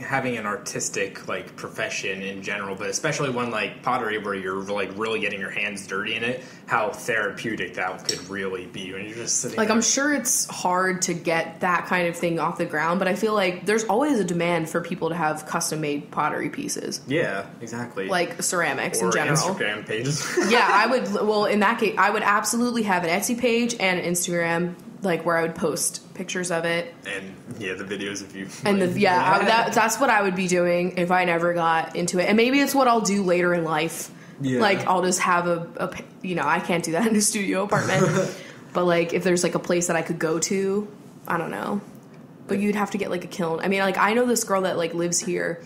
having an artistic, like, profession in general, but especially one, like, pottery where you're, like, really getting your hands dirty in it, how therapeutic that could really be when you're just sitting there. I'm sure it's hard to get that kind of thing off the ground, but I feel like there's always a demand for people to have custom-made pottery pieces. Yeah, exactly. Like, ceramics or in general. Or Instagram pages. Yeah, I would, well, in that case, I would absolutely have an Etsy page and an Instagram, like, where I would post pictures of it. And, yeah, the videos of you. And, the, yeah, that's what I would be doing if I never got into it. And maybe it's what I'll do later in life. Yeah. Like, I'll just have you know, I can't do that in a studio apartment. But, like, if there's, like, a place that I could go to, I don't know. But you'd have to get, like, a kiln. I mean, like, I know this girl that, like, lives here.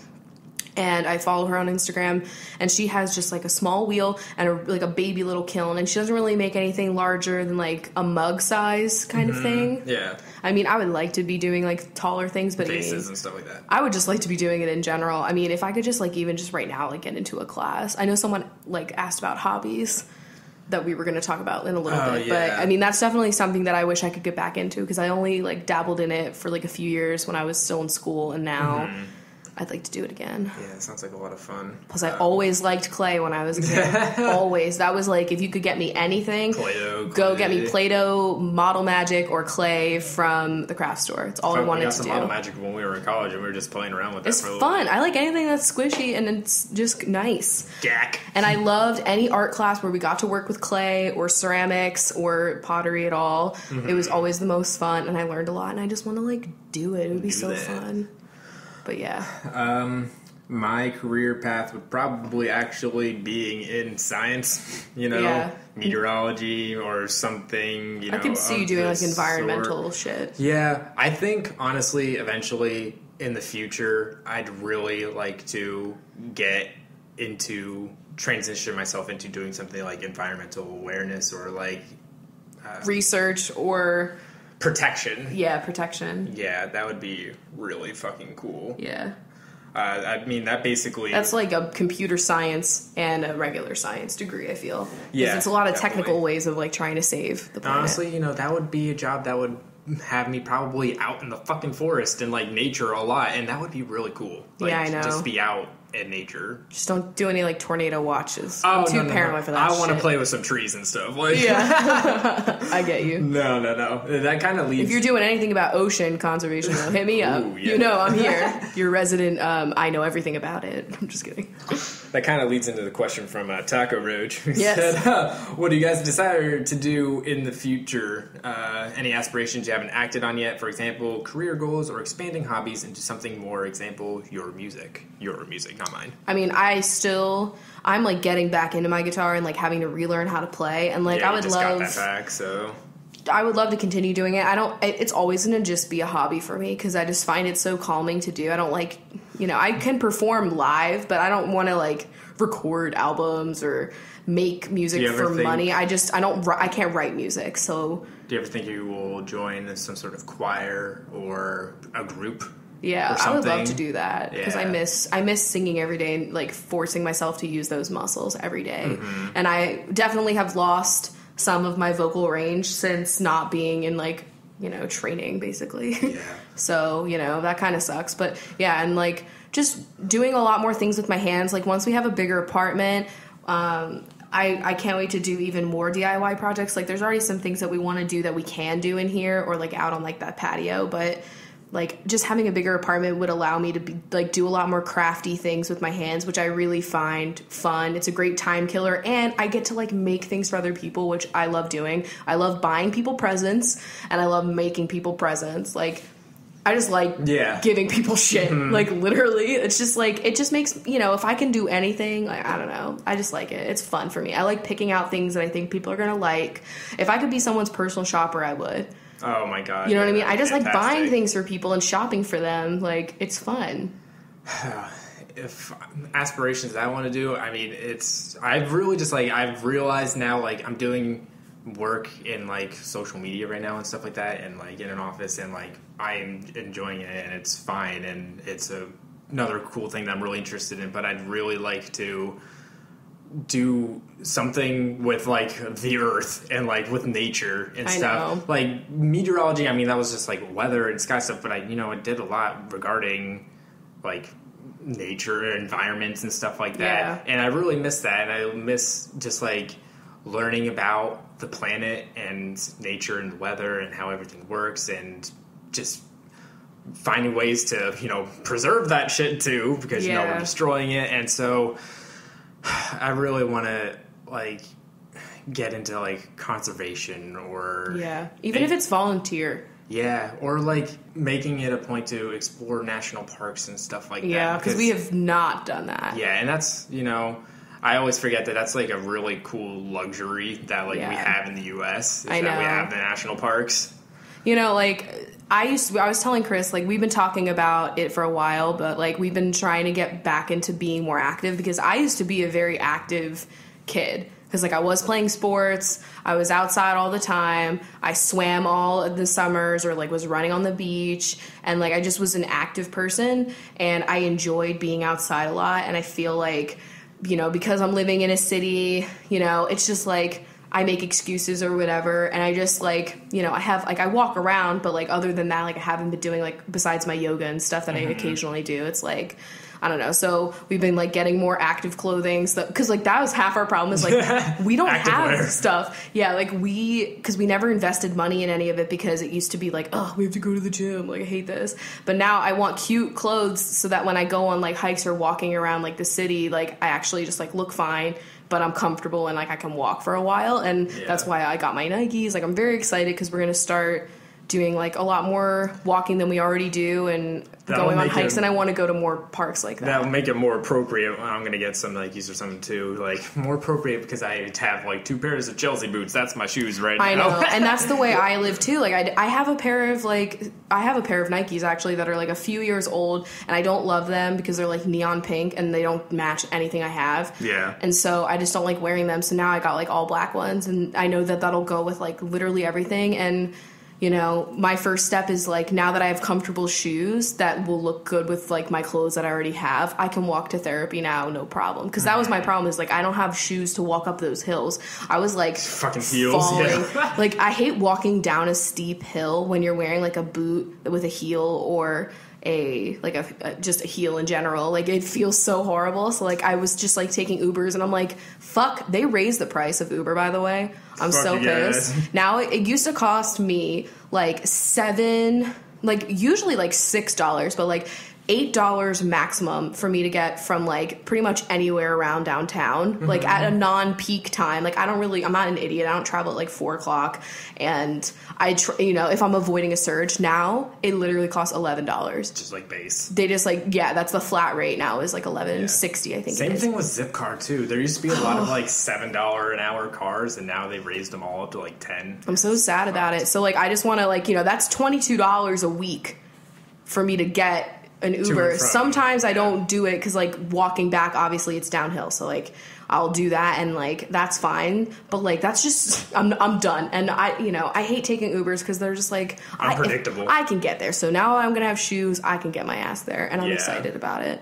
And I follow her on Instagram, and she has just, like, a small wheel and, like, a baby little kiln. And she doesn't really make anything larger than, like, a mug size kind of thing. Yeah. I mean, I would like to be doing, like, taller things. But vases, I mean, and stuff like that. I would just like to be doing it in general. I mean, if I could just, like, even just right now, like, get into a class. I know someone, like, asked about hobbies that we were going to talk about in a little bit. Yeah. But, I mean, that's definitely something that I wish I could get back into because I only, like, dabbled in it for, like, a few years when I was still in school. And now... I'd like to do it again. Yeah, it sounds like a lot of fun. Plus, I always liked clay when I was a kid. Always. That was like, if you could get me anything, Play-Doh, go get me Play-Doh, Model Magic, or clay from the craft store. It's all I wanted to do. We got some Model Magic when we were in college, and we were just playing around with it. It's fun. I like anything that's squishy, and it's just nice. Jack. And I loved any art class where we got to work with clay or ceramics or pottery at all. Mm-hmm. It was always the most fun, and I learned a lot, and I just want to, like, do it. It would be so fun. But yeah, my career path would probably actually being in science, you know, meteorology or something. You know, I can see you doing like environmental shit. Yeah, I think honestly, eventually in the future, I'd really like to get into transition myself into doing something like environmental awareness or like research or. Protection. Yeah, protection. Yeah, that would be really fucking cool. Yeah. I mean, that basically... That's like a computer science and a regular science degree, I feel. Yeah. It's a lot of technical ways of, like, trying to save the planet. Honestly, you know, that would be a job that would have me probably out in the fucking forest and, like, nature a lot, and that would be really cool. Like, yeah, I know. Just be out in nature. Just don't do any, like, tornado watches. Oh, I'm too paranoid for that shit. I want to play with some trees and stuff. Like, yeah. I get you. No, no, no. That kind of leads... If you're doing anything about ocean conservation, though, hit me up. Ooh, yeah. You know I'm here. Your resident, I know everything about it. I'm just kidding. That kind of leads into the question from Taco Roach, who said, what do you guys desire to do in the future? Any aspirations you haven't acted on yet? For example, career goals or expanding hobbies into something more, example, your music. Your music. Not mine. I mean, I'm like getting back into my guitar and like having to relearn how to play, and like I would love got that back, so I would love to continue doing it. It's always gonna just be a hobby for me because I just find it so calming to do. I don't like, you know, I can perform live, but I don't want to like record albums or make music for money. I can't write music, so. Do you ever think you will join some sort of choir or a group? Yeah, I would love to do that because I miss singing every day and like forcing myself to use those muscles every day. Mm-hmm. And I definitely have lost some of my vocal range since not being in like, you know, training basically. Yeah. So, you know, that kind of sucks. But yeah, and like just doing a lot more things with my hands. Like once we have a bigger apartment, I can't wait to do even more DIY projects. Like there's already some things that we want to do that we can do in here or like out on like that patio, but like, just having a bigger apartment would allow me to, be, like, do a lot more crafty things with my hands, which I really find fun. It's a great time killer, and I get to, like, make things for other people, which I love doing. I love buying people presents, and I love making people presents. Like, I just like giving people shit. Mm-hmm. Like, literally, it's just, like, it just makes, you know, if I can do anything, like, I don't know. I just like it. It's fun for me. I like picking out things that I think people are going to like. If I could be someone's personal shopper, I would. Oh my god. You know what I mean? I just like buying things for people and shopping for them. Like, it's fun. If aspirations that I want to do, I mean, it's... I've really just, like, I've realized now, like, I'm doing work in, like, social media right now and stuff like that and, like, in an office and, like, I am enjoying it and it's fine and it's another cool thing that I'm really interested in, but I'd really like to do something with like the earth and like with nature and stuff. Like meteorology, I mean, that was just like weather and sky stuff, but I, you know, it did a lot regarding like nature and environments and stuff like that. Yeah. And I really miss that. And I miss just like learning about the planet and nature and weather and how everything works and just finding ways to, you know, preserve that shit too, because you know, we're destroying it. And so I really want to, like, get into, like, conservation or... Yeah, even if it's volunteer. Yeah, or, like, making it a point to explore national parks and stuff like that. Yeah, because we have not done that. Yeah, and that's, you know... I always forget that that's, like, a really cool luxury that, like, we have in the U.S. We have the national parks. You know, like... I was telling Chris, like, we've been talking about it for a while, but, like, we've been trying to get back into being more active because I used to be a very active kid because, like, I was playing sports. I was outside all the time. I swam all of the summers or, like, was running on the beach. And, like, I just was an active person, and I enjoyed being outside a lot. And I feel like, you know, because I'm living in a city, you know, it's just, like... I make excuses or whatever, and I just, like, you know, I have, like, I walk around, but, like, other than that, like, I haven't been doing, like, besides my yoga and stuff that I occasionally do, it's, like, I don't know. So we've been, like, getting more active clothing. Because, like, that was half our problem is, like, we don't have stuff. Yeah, like, because we never invested money in any of it because it used to be, like, oh, we have to go to the gym. Like, I hate this. But now I want cute clothes so that when I go on, like, hikes or walking around, like, the city, like, I actually just, like, look fine. But I'm comfortable and, like, I can walk for a while. And that's why I got my Nikes. Like, I'm very excited because we're going to start doing, like, a lot more walking than we already do and going on hikes, and I want to go to more parks like that. That will make it more appropriate. I'm going to get some Nikes or something, too. Like, more appropriate because I have, like, 2 pairs of Chelsea boots. That's my shoes right now. I know, and that's the way I live, too. Like, I have a pair of, like, I have a pair of Nikes, actually, that are, like, a few years old, and I don't love them because they're, like, neon pink, and they don't match anything I have. Yeah. And so I just don't like wearing them, so now I got, like, all black ones, and I know that that'll go with, like, literally everything, and... You know, my first step is, like, now that I have comfortable shoes that will look good with, like, my clothes that I already have, I can walk to therapy now, no problem. Because that was my problem is, like, I don't have shoes to walk up those hills. I was, like, fucking heels. Yeah. Like, I hate walking down a steep hill when you're wearing, like, a boot with a heel or... just a heel in general. Like, it feels so horrible. So, like, I was just, like, taking Ubers, and I'm like, fuck, they raised the price of Uber, by the way. I'm so pissed. Guys. Now, it used to cost me, like, usually, like, $6, but, like, $8 maximum for me to get from, like, pretty much anywhere around downtown, like, at a non-peak time. Like, I'm not an idiot. I don't travel at, like, 4 o'clock, and you know, if I'm avoiding a surge now, it literally costs $11. Just, like, base. They just, like, yeah, that's the flat rate now is, like, $11.60, I think. Same thing with Zipcar, too. There used to be a lot of, like, $7 an hour cars, and now they've raised them all up to, like, $10. I'm so sad about it. So, like, I just want to, like, you know, that's $22 a week for me to get an Uber. Sometimes I don't do it because, like, walking back, obviously it's downhill, so, like, I'll do that, and, like, that's fine, but, like, that's just, I'm done, and you know, I hate taking Ubers because they're just, like, unpredictable. I can get there, so now I'm gonna have shoes, I can get my ass there, and I'm excited about it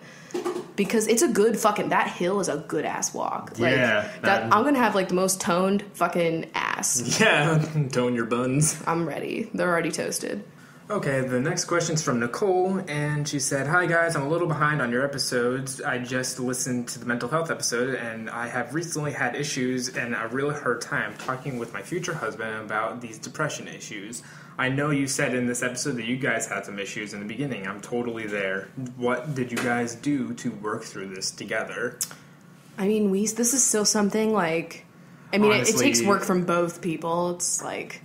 because it's a good fucking, that hill is a good ass walk. Like, I'm gonna have, like, the most toned fucking ass. Yeah, tone your buns. I'm ready. They're already toasted. Okay, the next question's from Nicole, and she said, "Hi guys, I'm a little behind on your episodes. I just listened to the mental health episode, and I have recently had issues and a really hard time talking with my future husband about these depression issues. I know you said in this episode that you guys had some issues in the beginning. I'm totally there. What did you guys do to work through this together?" I mean, this is still something, like... I mean, honestly, it takes work from both people. It's like...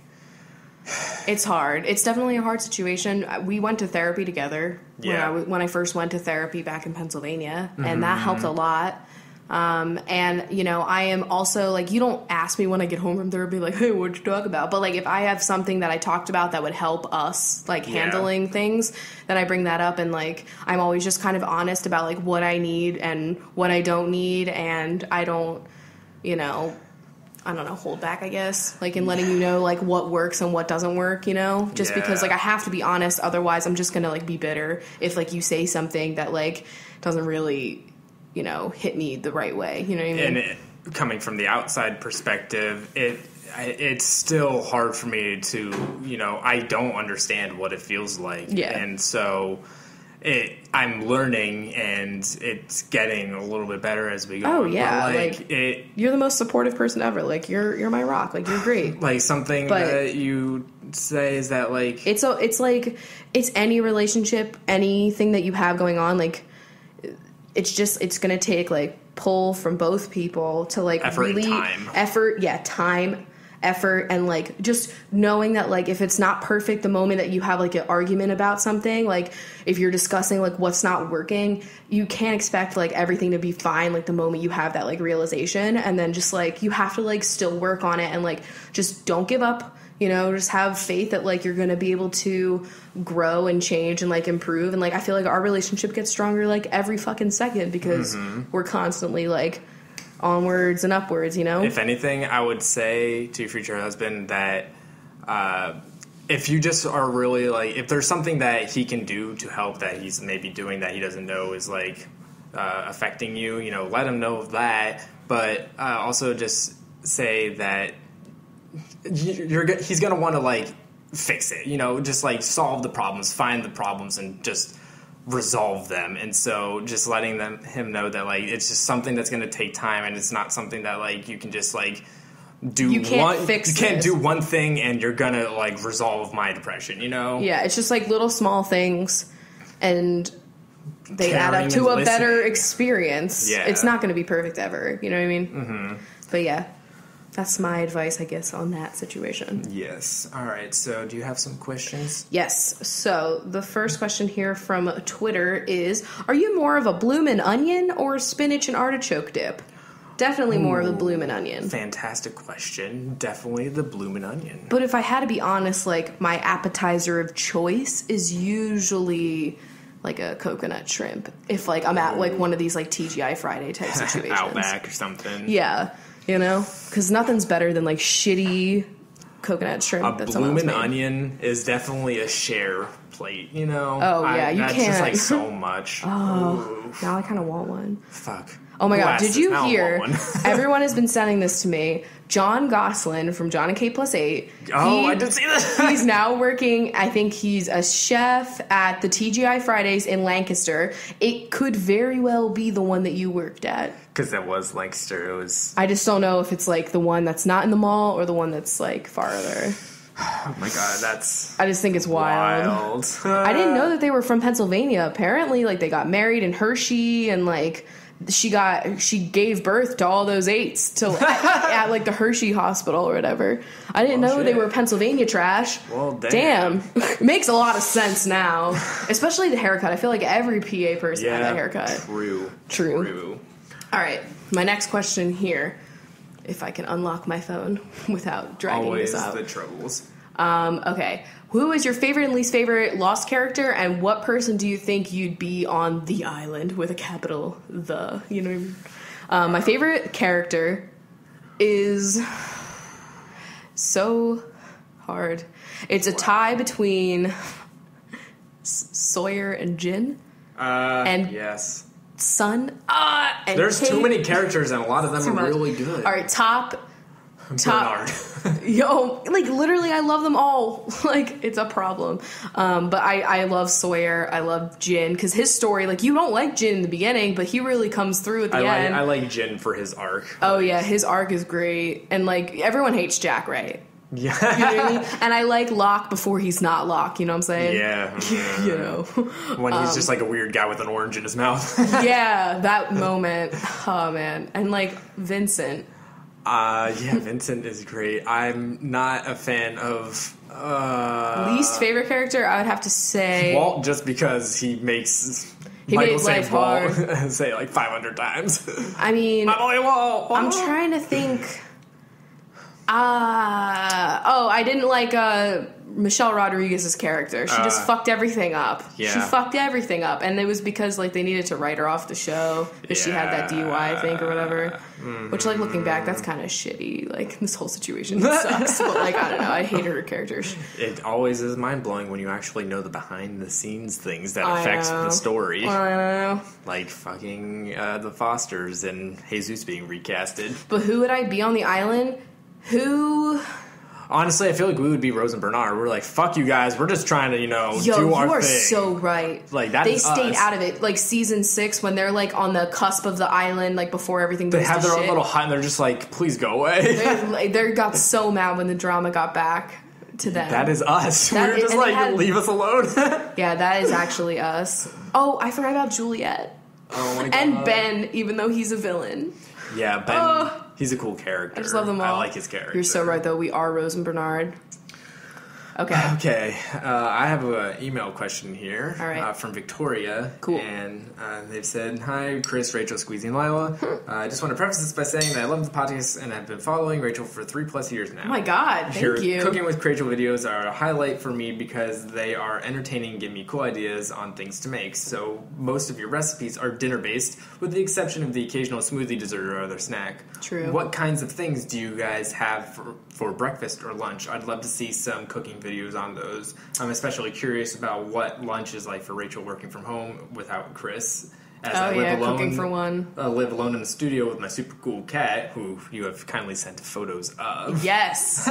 It's hard. It's definitely a hard situation. We went to therapy together when I first went to therapy back in Pennsylvania, and that helped a lot. And, you know, I am also, like, you don't ask me when I get home from therapy, like, hey, what'd you talk about? But, like, if I have something that I talked about that would help us, like, handling things, then I bring that up, and, like, I'm always just kind of honest about, like, what I need and what I don't need, and I don't, you know... I don't know, hold back, I guess, like, in letting you know, like, what works and what doesn't work, you know, just because, like, I have to be honest, otherwise I'm just gonna, like, be bitter if, like, you say something that, like, doesn't really, you know, hit me the right way, you know what I mean? And coming from the outside perspective, it's still hard for me to, you know, I don't understand what it feels like, and so... I'm learning, and it's getting a little bit better as we go. Oh yeah, but, like you're the most supportive person ever. Like you're my rock. Like you're great. Like something that you say is that like it's like it's any relationship, anything that you have going on. Like it's gonna take like pull from both people to like effort really time. Effort and like just knowing that like if it's not perfect the moment that you have like an argument about something, like if you're discussing like what's not working, you can't expect like everything to be fine like the moment you have that like realization, and then just like you have to like still work on it and like just don't give up, you know, just have faith that like you're gonna be able to grow and change and like improve, and like I feel like our relationship gets stronger like every fucking second because we're constantly like onwards and upwards, you know? If anything, I would say to your future husband that if you just are really, like, if there's something that he can do to help that he's maybe doing that he doesn't know is, like, affecting you, you know, let him know of that. But also just say that he's going to want to, like, fix it, you know, just, like, solve the problems, find the problems, and just resolve them. And so just letting him know that, like, it's just something that's going to take time, and it's not something that, like, you can just, like, do one thing and you're going to, like, resolve my depression, you know? Yeah, it's just, like, little small things, and they add up to a better experience. Yeah. It's not going to be perfect ever, you know what I mean? Mm-hmm. But, yeah. That's my advice, I guess, on that situation. Yes. All right. So do you have some questions? Yes. So the first question here from Twitter is, are you more of a bloomin' onion or spinach and artichoke dip? Definitely more of the bloomin' onion. Fantastic question. Definitely the bloomin' onion. But if I had to be honest, like, my appetizer of choice is usually like a coconut shrimp. If, like, I'm at, like, one of these, like, TGI Friday type situations. Outback or something. Yeah. You know? Because nothing's better than, like, shitty coconut shrimp. A bloomin' onion is definitely a share plate, you know? Oh, yeah, you can't. That's just, like, so much. Oh, oof. Now I kind of want one. Fuck. Oh, my God. Did you hear? Everyone has been sending this to me. John Gosselin from John and K Plus 8. Oh, I didn't see that. He's now working, I think he's a chef at the TGI Fridays in Lancaster. It could very well be the one that you worked at. Because that was Lancaster. It was... I just don't know if it's, like, the one that's not in the mall or the one that's, like, farther. Oh, my God, that's... I just think it's wild. I didn't know that they were from Pennsylvania. Apparently, like, they got married in Hershey, and, like... She gave birth to all those eights at like the Hershey Hospital or whatever. I didn't know they were Pennsylvania trash. Well, damn. It makes a lot of sense now, especially the haircut. I feel like every PA person had that haircut. True. All right, my next question here, if I can unlock my phone without dragging this out. Always the troubles. Okay, who is your favorite and least favorite Lost character, and what person do you think you'd be on the island with a capital the? You know what I mean? My favorite character is so hard. It's a tie between Sawyer and Jin. And yes, Sun. And there's Kate. Too many characters, and a lot of them are really good. All right, top yo, like, literally I love them all. Like, it's a problem. But I love Sawyer. I love Jin, because his story, like, you don't like Jin in the beginning, but he really comes through at the end. I like Jin for his arc. Oh, yeah, his arc is great. And, like, everyone hates Jack, right? Yeah. You know what I mean? And I like Locke before he's not Locke, you know what I'm saying? Yeah. You know. When he's just, like, a weird guy with an orange in his mouth. Yeah, that moment. Oh, man. And, like, Vincent. Yeah, Vincent is great. I'm not a fan of... least favorite character, I would have to say... Walt, just because he makes... He Michael made life hard. Say, like, 500 times. I mean... My boy Walt! I'm trying to think... I didn't like Michelle Rodriguez's character. She just fucked everything up. Yeah. She fucked everything up. And it was because, like, they needed to write her off the show because she had that DUI, I think, or whatever. Mm-hmm. Which, like, looking back, that's kind of shitty. Like, this whole situation sucks. But, like, I don't know. I hated her character. It always is mind-blowing when you actually know the behind-the-scenes things that affects the story. I know. Like, fucking the Fosters and Jesus being recasted. But who would I be on the island? Honestly, I feel like we would be Rose and Bernard. We're like, fuck you guys. We're just trying to, you know, do our thing. You are so right. Like, that is us. They stayed out of it. Like, season 6, when they're, like, on the cusp of the island, like, before everything goes to shit. They have their own little hut, and they're just like, please go away. They got so mad when the drama got back to them. That is us. We're just like, leave us alone. Yeah, that is actually us. Oh, I forgot about Juliet. Oh, my God. And Ben, even though he's a villain. Yeah, Ben... He's a cool character. I just love them all. I like his character. You're so right, though. We are Rose and Bernard. Okay. I have an email question here from Victoria. Cool. And they've said, hi, Chris, Rachel, Squeezy, and Lila. I just want to preface this by saying that I love the podcast and have been following Rachel for 3+ years now. Oh, my God. Thank you. Your Cooking with Rachel videos are a highlight for me because they are entertaining and give me cool ideas on things to make. So most of your recipes are dinner-based, with the exception of the occasional smoothie, dessert, or other snack. True. What kinds of things do you guys have for breakfast or lunch? I'd love to see some cooking videos on those. I'm especially curious about what lunch is like for Rachel working from home without Chris, as I live alone. Cooking for one. I live alone in the studio with my super cool cat, who you have kindly sent photos of. Yes.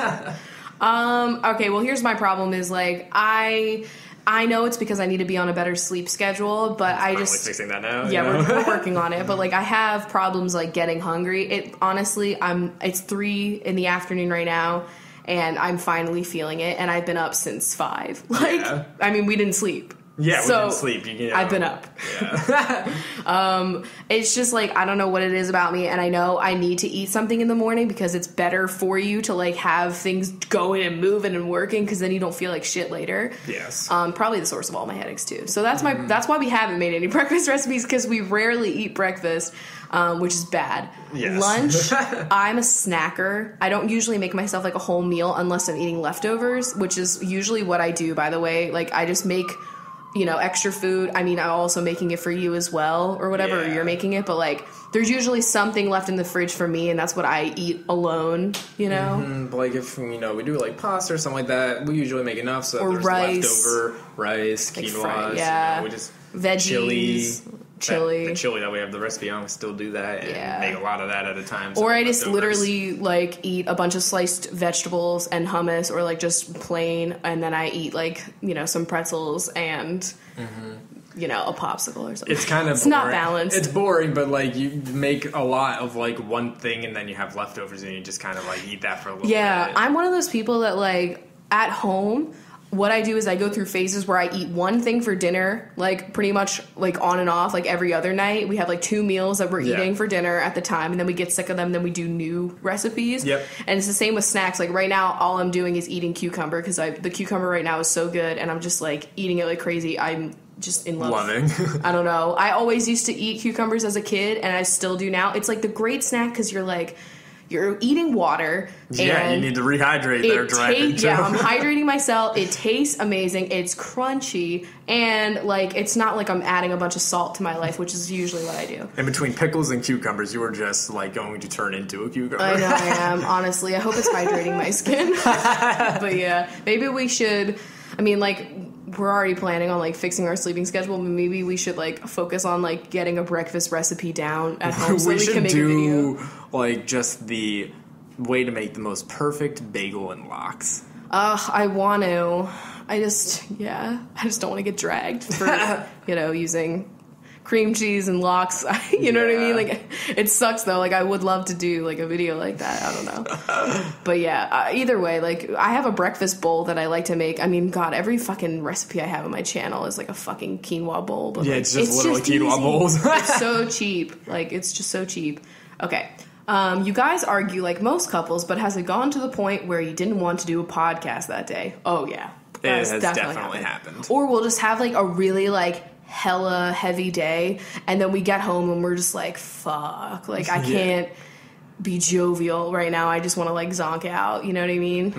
Okay, well, here's my problem is, like, I know it's because I need to be on a better sleep schedule, but I just... We're fixing that now. Yeah, you know? we're working on it. But, like, I have problems, like, getting hungry. It honestly, it's 3 p.m. right now, and I'm finally feeling it, and I've been up since 5. Like, yeah. I mean, we didn't sleep. Yeah, so we didn't sleep. You know. I've been up. Yeah. It's just, like, I don't know what it is about me, and I know I need to eat something in the morning because it's better for you to, like, have things going and moving and working because then you don't feel like shit later. Yes. Probably the source of all my headaches, too. So that's that's why we haven't made any breakfast recipes, because we rarely eat breakfast, which is bad. Yes. Lunch, I'm a snacker. I don't usually make myself, like, a whole meal unless I'm eating leftovers, which is usually what I do, by the way. Like, I just make... you know, extra food. I mean, I'm also making it for you as well, or whatever you're making it, but, like, there's usually something left in the fridge for me, and that's what I eat alone, you know? But, like, if, you know, we do, like, pasta or something like that, we usually make enough so that there's leftover rice, like quinoa, you know, we just... Veggies. Chili. The chili that we have the recipe on, we still do that and make a lot of that at a time. Or I just literally, like, eat a bunch of sliced vegetables and hummus, or, like, just plain, and then I eat, like, you know, some pretzels and, you know, a popsicle or something. It's kind of it's boring. Not balanced. It's boring, but, like, you make a lot of, like, one thing, and then you have leftovers, and you just kind of, like, eat that for a little bit. Yeah, I'm one of those people that, like, at home... what I do is I go through phases where I eat one thing for dinner, like, pretty much, like, on and off, like, every other night. We have, like, 2 meals that we're eating for dinner at the time, and then we get sick of them, then we do new recipes. Yep. And it's the same with snacks. Like, right now, all I'm doing is eating cucumber, because the cucumber right now is so good, and I'm just, like, eating it like crazy. I'm just in love. Loving. I don't know. I always used to eat cucumbers as a kid, and I still do now. It's, like, the great snack, because you're, like... you're eating water. Yeah, you need to rehydrate there driving. Yeah, I'm hydrating myself. It tastes amazing. It's crunchy. And, like, it's not like I'm adding a bunch of salt to my life, which is usually what I do. And between pickles and cucumbers, you were just, like, going to turn into a cucumber. I know I am, honestly. I hope it's hydrating my skin. But, yeah, maybe we should, I mean, like... we're already planning on, like, fixing our sleeping schedule, but maybe we should, like, focus on, like, getting a breakfast recipe down at home so we can make a video. Like, just the way to make the most perfect bagel and lox. I want to. I just don't want to get dragged for, you know, using cream cheese and lox. You know what I mean? Like, it sucks, though. Like, I would love to do, like, a video like that. I don't know. But, yeah, either way, like, I have a breakfast bowl that I like to make. I mean, God, every fucking recipe I have on my channel is, like, a fucking quinoa bowl. But, yeah, like, it's literally just quinoa bowls. It's so cheap. Like, it's just so cheap. Okay. You guys argue like most couples, but has it gone to the point where you didn't want to do a podcast that day? Oh, yeah. It has definitely happened. Or we'll just have, like, a really, like... hella heavy day, and then we get home and we're just like, fuck, like, I can't be jovial right now, I just want to, like, zonk out, you know what I mean?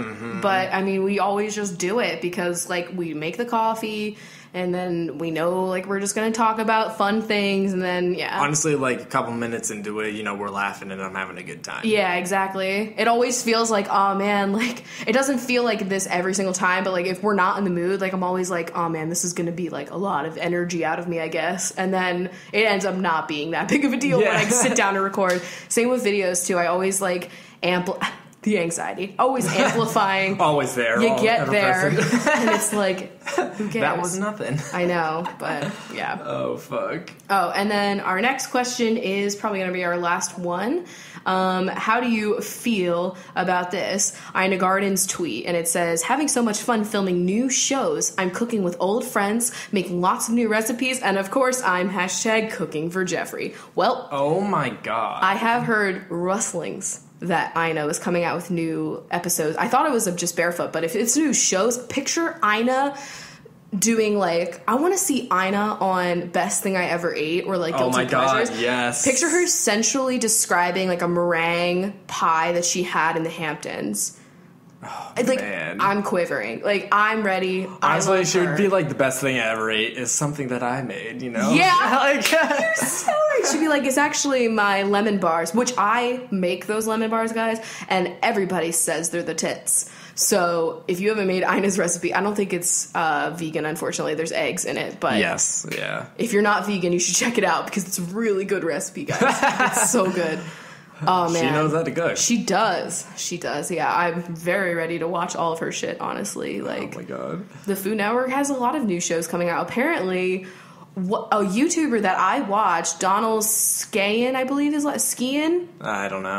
But I mean, we always just do it because, like, we make the coffee and then we know, like, we're just gonna talk about fun things, and then honestly, like, a couple minutes into it, you know, we're laughing and I'm having a good time. Yeah, exactly. It always feels like, oh man, like, it doesn't feel like this every single time, but, like, if we're not in the mood, like, I'm always like, oh man, this is gonna be, like, a lot of energy out of me, I guess, and then it ends up not being that big of a deal when I sit down to record. Same with videos too. I always, like, the anxiety. Always amplifying. Always there. You get there. And it's like, who cares? That was nothing. I know, but yeah. Oh, fuck. Oh, and then our next question is probably going to be our last one. How do you feel about this? Ina Garden's tweet, and it says, having so much fun filming new shows. I'm cooking with old friends, making lots of new recipes, and of course I'm #cookingforjeffrey. Well. Oh my god. I have heard rustlings that Ina is coming out with new episodes. I thought it was of just Barefoot, but if it's new shows, picture Ina doing, like, I want to see Ina on Best Thing I Ever Ate, or, like, Guilty Pleasures. Oh my god, yes. Picture her sensually describing, like, a meringue pie that she had in the Hamptons. Oh, like, man. I'm quivering. Like, I'm ready. Honestly, she would be like, the best thing I ever ate is something that I made, you know? Yeah. Like, you're so right. She'd be like, it's actually my lemon bars, which I make those lemon bars, guys, and everybody says they're the tits. So if you haven't made Ina's recipe, I don't think it's vegan, unfortunately. There's eggs in it, but yes, yeah. If you're not vegan, you should check it out because it's a really good recipe, guys. It's so good. Oh man, she knows how to cook. She does. She does. Yeah, I'm very ready to watch all of her shit. Honestly, like, oh my god, the Food Network has a lot of new shows coming out. Apparently, a YouTuber that I watch, Donald Skian, I believe is like Skian. I don't know.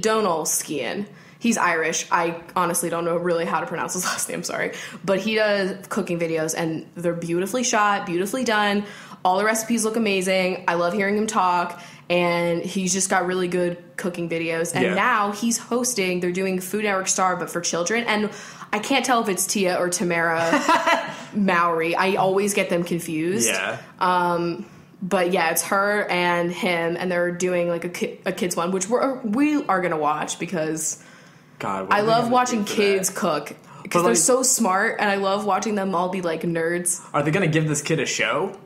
Donald Skian. He's Irish. I honestly don't know really how to pronounce his last name, sorry. But he does cooking videos, and they're beautifully shot, beautifully done. All the recipes look amazing. I love hearing him talk, and he's just got really good cooking videos. And now he's hosting. They're doing Food Network Star, but for children. And I can't tell if it's Tia or Tamara Mowry. I always get them confused. Yeah. But yeah, it's her and him, and they're doing like a kids one, which we are going to watch because... God, I love watching kids cook because they're so smart, and I love watching them all be like nerds. Are they going to give this kid a show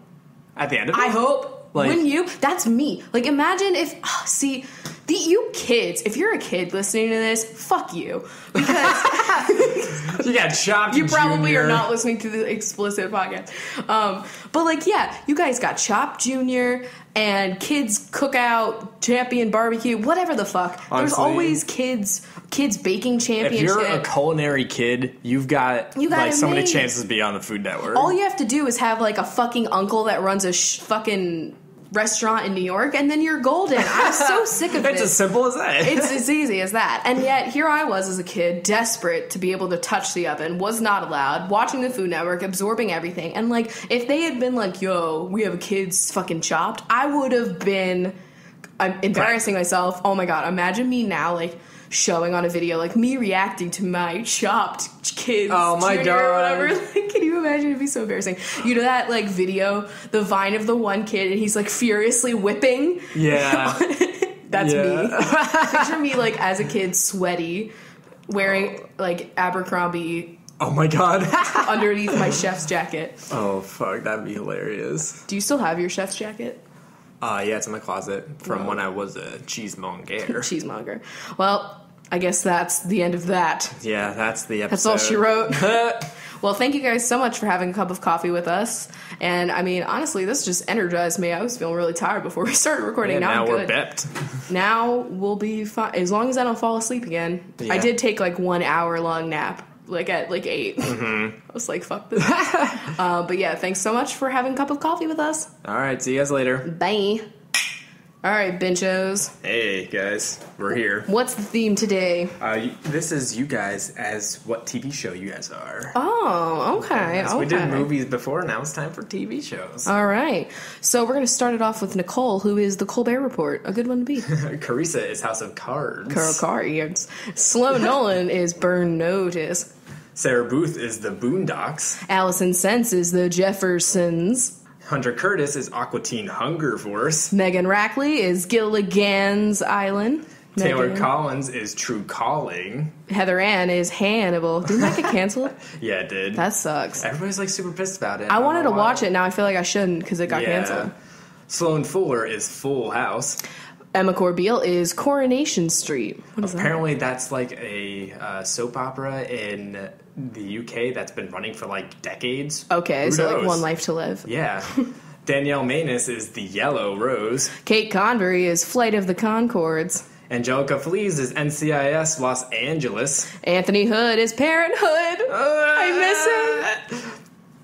at the end of it? I hope. Like, wouldn't you? That's me. Like, imagine if you kids. If you're a kid listening to this, fuck you, because you got chopped. You probably are not listening to the explicit podcast. But like, yeah, you guys got Chopped Junior and Kids Cookout Champion Barbecue, whatever the fuck. Honestly, there's always kids baking championship. If you're a culinary kid, you've got like so many chances to be on the Food Network. All you have to do is have like a fucking uncle that runs a fucking restaurant in New York, and then you're golden. I'm so sick of it. It's as simple as that. It's as easy as that. And yet, here I was as a kid, desperate to be able to touch the oven, was not allowed, watching the Food Network, absorbing everything. And, like, if they had been like, yo, we have a kid's fucking Chopped, I would have been embarrassing myself. Oh, my God. Imagine me now, like, showing on a video, like, me reacting to my Chopped kids. Oh, my God. Or whatever. Like, can you imagine? It'd be so embarrassing. You know that, like, video, the Vine of the one kid, and he's, like, furiously whipping? Yeah. That's me. Picture me, like, as a kid, sweaty, wearing, like, Abercrombie. Oh, my God. Underneath my chef's jacket. Oh, fuck. That'd be hilarious. Do you still have your chef's jacket? Yeah, it's in my closet from when I was a cheesemonger. Well, I guess that's the end of that. Yeah, that's the episode. That's all she wrote. Well, thank you guys so much for having a cup of coffee with us. And, I mean, honestly, this just energized me. I was feeling really tired before we started recording. Yeah, now we're bepped. Now we'll be fine. As long as I don't fall asleep again. Yeah. I did take, like, 1 hour-long nap, like, at, like, 8. Mm-hmm. I was like, fuck this. But, yeah, thanks so much for having a cup of coffee with us. All right, see you guys later. Bye. All right, Benchos. Hey, guys. We're here. What's the theme today? This is you guys as what TV show you guys are. Oh, okay. We did movies before, now it's time for TV shows. All right. So we're going to start it off with Nicole, who is The Colbert Report. A good one to be. Carissa is House of Cards. Sloan Nolan is Burn Notice. Sarah Booth is The Boondocks. Allison Sense is The Jeffersons. Hunter Curtis is Aqua Teen Hunger Force. Megan Rackley is Gilligan's Island. Taylor Collins is True Calling. Heather Ann is Hannibal. Didn't that get canceled? Yeah, it did. That sucks. Everybody's like super pissed about it. I wanted to watch it. Now I feel like I shouldn't because it got canceled. Sloane Fuller is Full House. Emma Corbeil is Coronation Street. What is that? Apparently that's like a soap opera in the UK that's been running for like decades. Okay, who knows? Like One Life to Live. Yeah. Danielle Maness is The Yellow Rose. Kate Convery is Flight of the Conchords. Angelica Flees is NCIS Los Angeles. Anthony Hood is Parenthood. I miss him.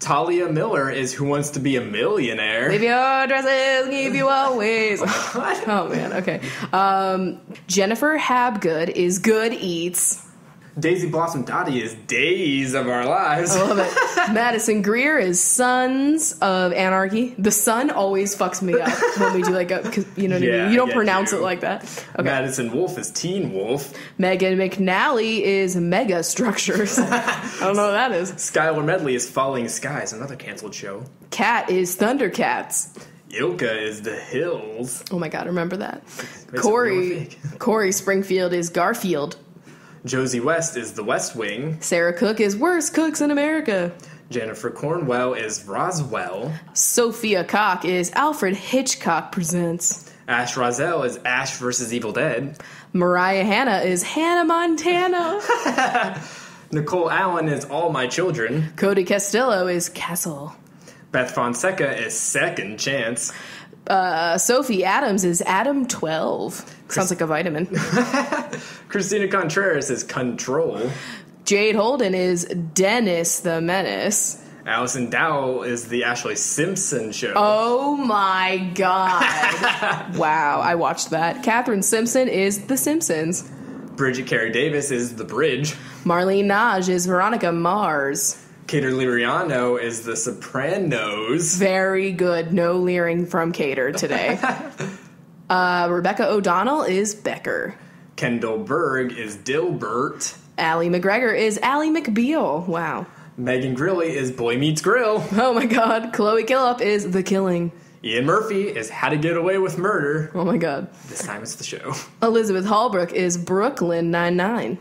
Talia Miller is Who Wants to Be a Millionaire. Leave your dresses, give you always. What? Oh, man, okay. Jennifer Habgood is Good Eats. Daisy Blossom Dottie is Days of Our Lives. I love it. Madison Greer is Sons of Anarchy. The sun always fucks me up when we do like a, cause, you know what I mean? You don't pronounce it like that. Okay. Madison Wolfe is Teen Wolf. Megan McNally is Mega Structures. I don't know what that is. Skylar Medley is Falling Skies, another canceled show. Kat is Thundercats. Ilka is The Hills. Oh my God, remember that. Corey Springfield is Garfield. Josie West is The West Wing. Sarah Cook is Worst Cooks in America. Jennifer Cornwell is Roswell. Sophia Cock is Alfred Hitchcock Presents. Ash Rozelle is Ash vs. Evil Dead. Mariah Hanna is Hannah Montana. Nicole Allen is All My Children. Cody Castillo is Castle. Beth Fonseca is Second Chance. Sophie Adams is Adam 12. Sounds like a vitamin. Christina Contreras is Control. Jade Holden is Dennis the Menace. Allison Dowell is The Ashley Simpson Show. Oh, my God. Wow, I watched that. Catherine Simpson is The Simpsons. Bridget Carey Davis is The Bridge. Marlene Naj is Veronica Mars. Cater Liriano is The Sopranos. Very good. No leering from Cater today. Rebecca O'Donnell is Becker. Kendall Berg is Dilbert. Allie McGregor is Allie McBeal. Wow. Megan Grilly is Boy Meets Grill. Oh, my God. Chloe Killup is The Killing. Ian Murphy is How to Get Away with Murder. Oh, my God. This time it's the show. Elizabeth Holbrook is Brooklyn Nine-Nine.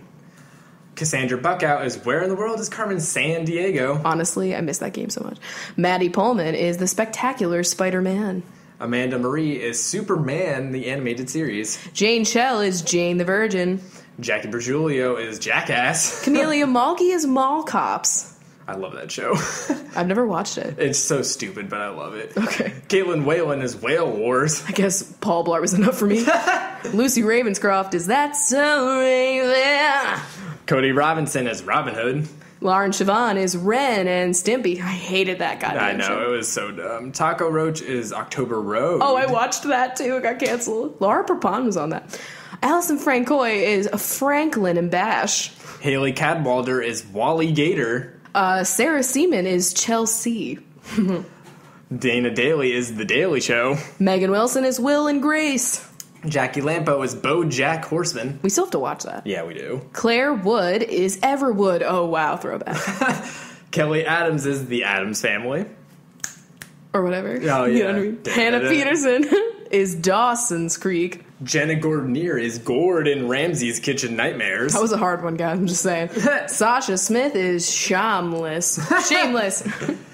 Cassandra Buckout is Where in the World is Carmen Sandiego? Honestly, I miss that game so much. Maddie Pullman is The Spectacular Spider-Man. Amanda Marie is Superman, the Animated Series. Jane Shell is Jane the Virgin. Jackie Bergiulio is Jackass. Cornelia Malki is Mall Cops. I love that show. I've never watched it. It's so stupid, but I love it. Okay. Caitlin Whalen is Whale Wars. I guess Paul Blart was enough for me. Lucy Ravenscroft is That So Raven. Cody Robinson is Robin Hood. Lauren Siobhan is Ren and Stimpy. I hated that goddamn show. I know, it was so dumb. Taco Roach is October Road. Oh, I watched that too. It got canceled. Laura Prepon was on that. Allison Francois is Franklin and Bash. Haley Cadwalder is Wally Gator. Sarah Seaman is Chelsea. Dana Daly is The Daily Show. Megan Wilson is Will and Grace. Jackie Lampo is BoJack Horseman. We still have to watch that. Yeah, we do. Claire Wood is Everwood. Oh, wow, throwback. Kelly Adams is The Adams Family. Or whatever. Oh, yeah. You know what I mean? Hannah Peterson is Dawson's Creek. Jenna Gordonier is Gordon Ramsay's Kitchen Nightmares. That was a hard one, guys. I'm just saying. Sasha Smith is Shameless.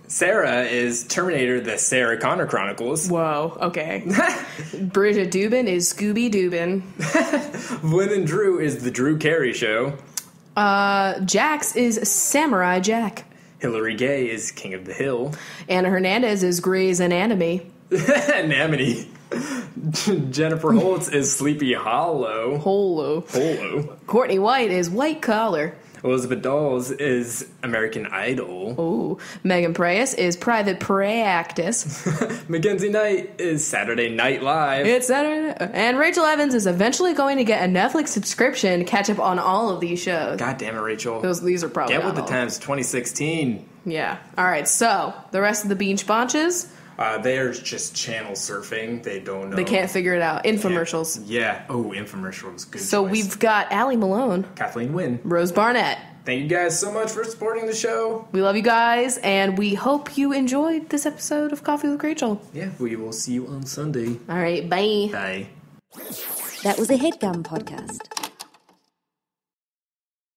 Sarah is Terminator, the Sarah Connor Chronicles. Whoa, okay. Bridget Dubin is Scooby Dubin. Lynn Drew is The Drew Carey Show. Jax is Samurai Jack. Hillary Gay is King of the Hill. Anna Hernandez is Grey's Anatomy. Anamity. Jennifer Holtz is Sleepy Hollow. Courtney White is White Collar. Elizabeth Dawes is American Idol. Oh, Megan Preyes is Private Practice. Mackenzie Knight is Saturday Night Live. It's Saturday. And Rachel Evans is eventually going to get a Netflix subscription to catch up on all of these shows. God damn it, Rachel. These are probably get with the times. 2016. Yeah. All right. So the rest of the Bean Sponches. They're just channel surfing. They don't know. They can't figure it out. Infomercials. Yeah. Oh, infomercials. Good so choice. We've got Allie Malone. Kathleen Wynn. Rose Barnett. Thank you guys so much for supporting the show. We love you guys, and we hope you enjoyed this episode of Coffee with Rachel. Yeah, we will see you on Sunday. All right, bye. Bye. That was a HeadGum podcast.